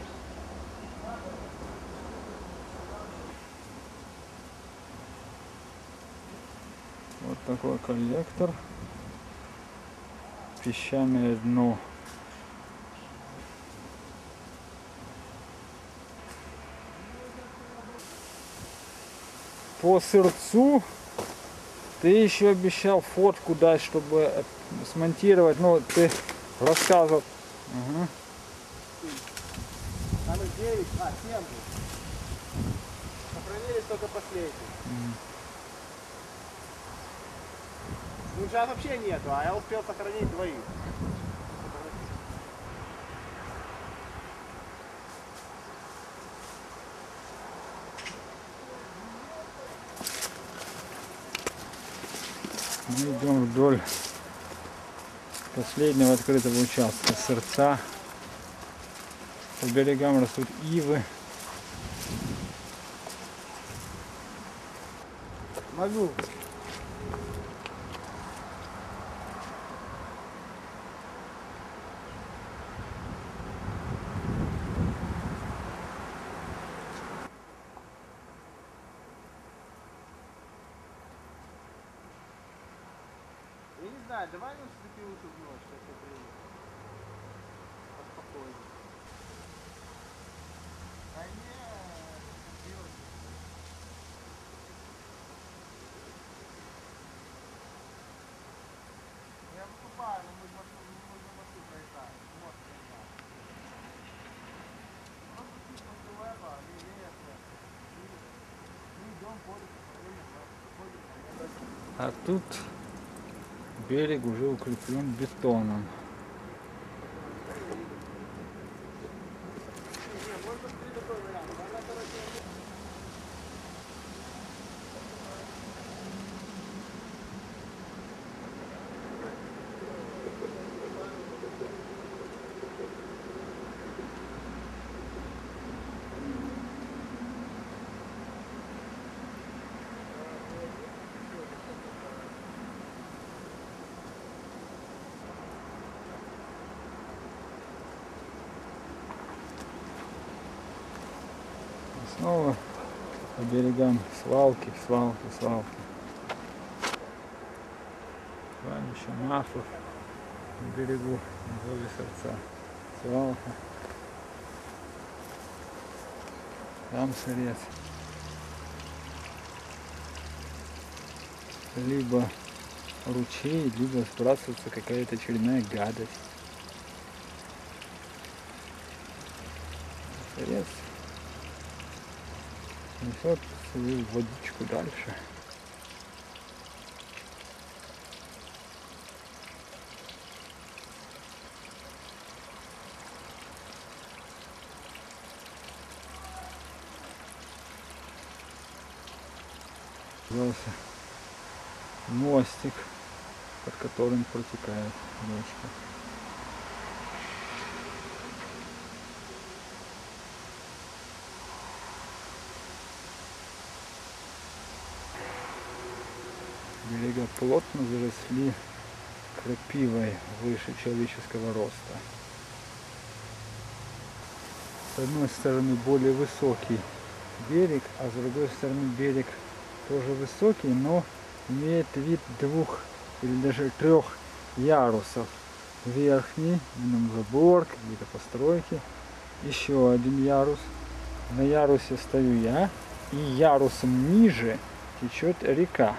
Вот такой коллектор, песчаное дно. По Сырцу ты еще обещал фотку дать, чтобы смонтировать, но ты рассказывал. Угу. Там их 9, а 7 был. Сохранились только последний. Ну сейчас вообще нету, а я успел сохранить 2. Мы идем вдоль последнего открытого участка Сырца. По берегам растут ивы. Могу. Давай нам все-таки лучше в ночь, сейчас я приеду. Поспокойно. Да нет, я выкупаю, но мы на мосту проезжаем. Мост проезжаем. Просто типа дуэла, мы идем ходим. А тут берег уже укреплен бетоном. Снова по берегам свалки, свалки, свалки. Кладбище мафов на берегу, на доле Сырца. Свалка. Там Сырец. Либо ручей, либо сбрасывается какая-то очередная гадость. Сырец несет свою водичку дальше. Оказался мостик, под которым протекает речка. Берега плотно заросли крапивой выше человеческого роста. С одной стороны более высокий берег, а с другой стороны берег тоже высокий, но имеет вид двух или даже трех ярусов. Верхний, забор, какие-то постройки, еще один ярус. На ярусе стою я, и ярусом ниже течет река.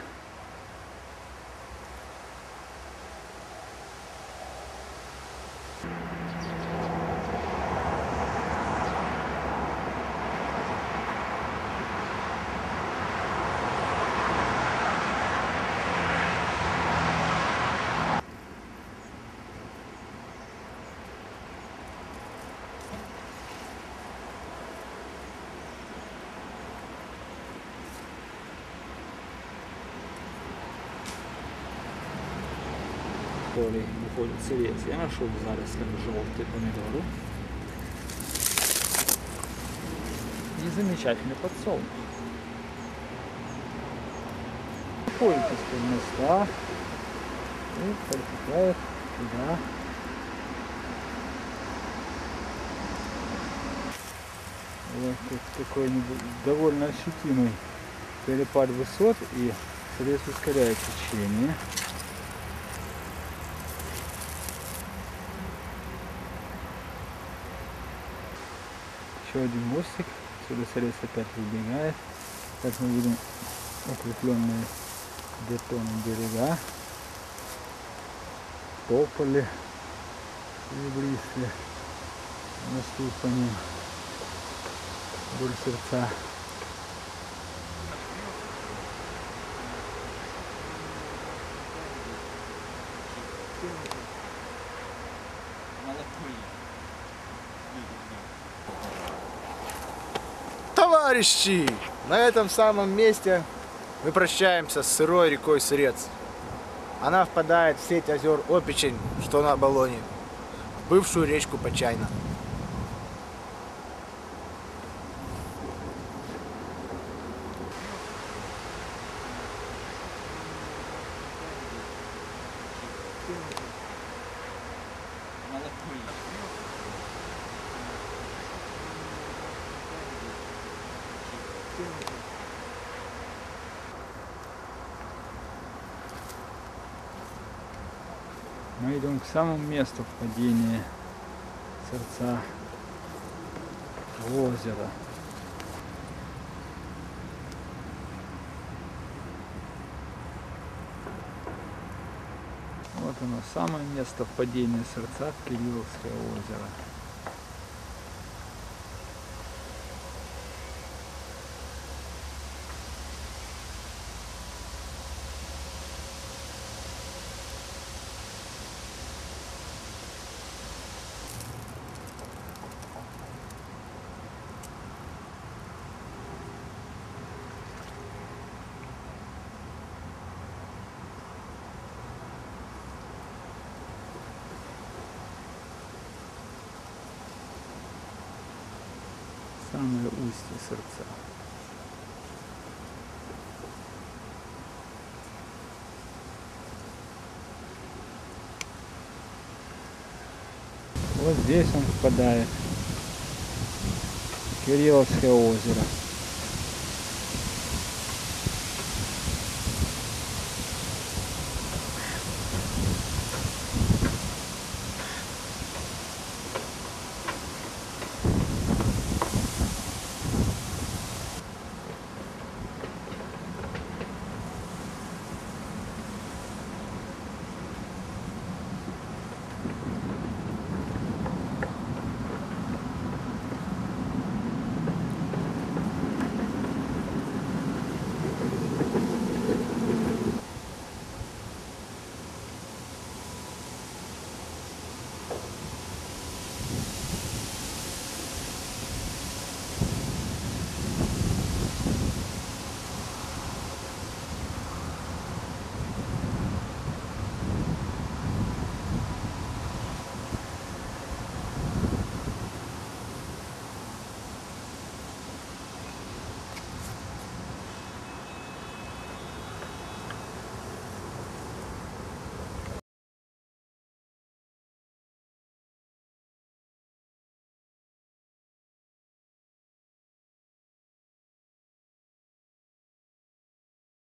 Выходит Сырец. Я нашел в зарослях желтые помидоры и замечательный подсолнух. Выходит из-под моста и протекает туда. Вот тут такой довольно ощутимый перепад высот, и Сырец ускоряет течение. Еще один мостик, сюда Сырец опять выбегает. Как мы видим, укрепленные бетоном берега, тополи серебристые растут по ним вдоль Сырца. Товарищи, на этом самом месте мы прощаемся с сырой рекой Сырец. Она впадает в сеть озер Опечень, что на Оболоне, в бывшую речку Почайна. Мы идем к самому месту впадения Сырца в озеро. Вот оно, самое место впадения Сырца в Кирилловское озеро. Самое устье Сырца. Вот здесь он впадает в Кирилловское озеро.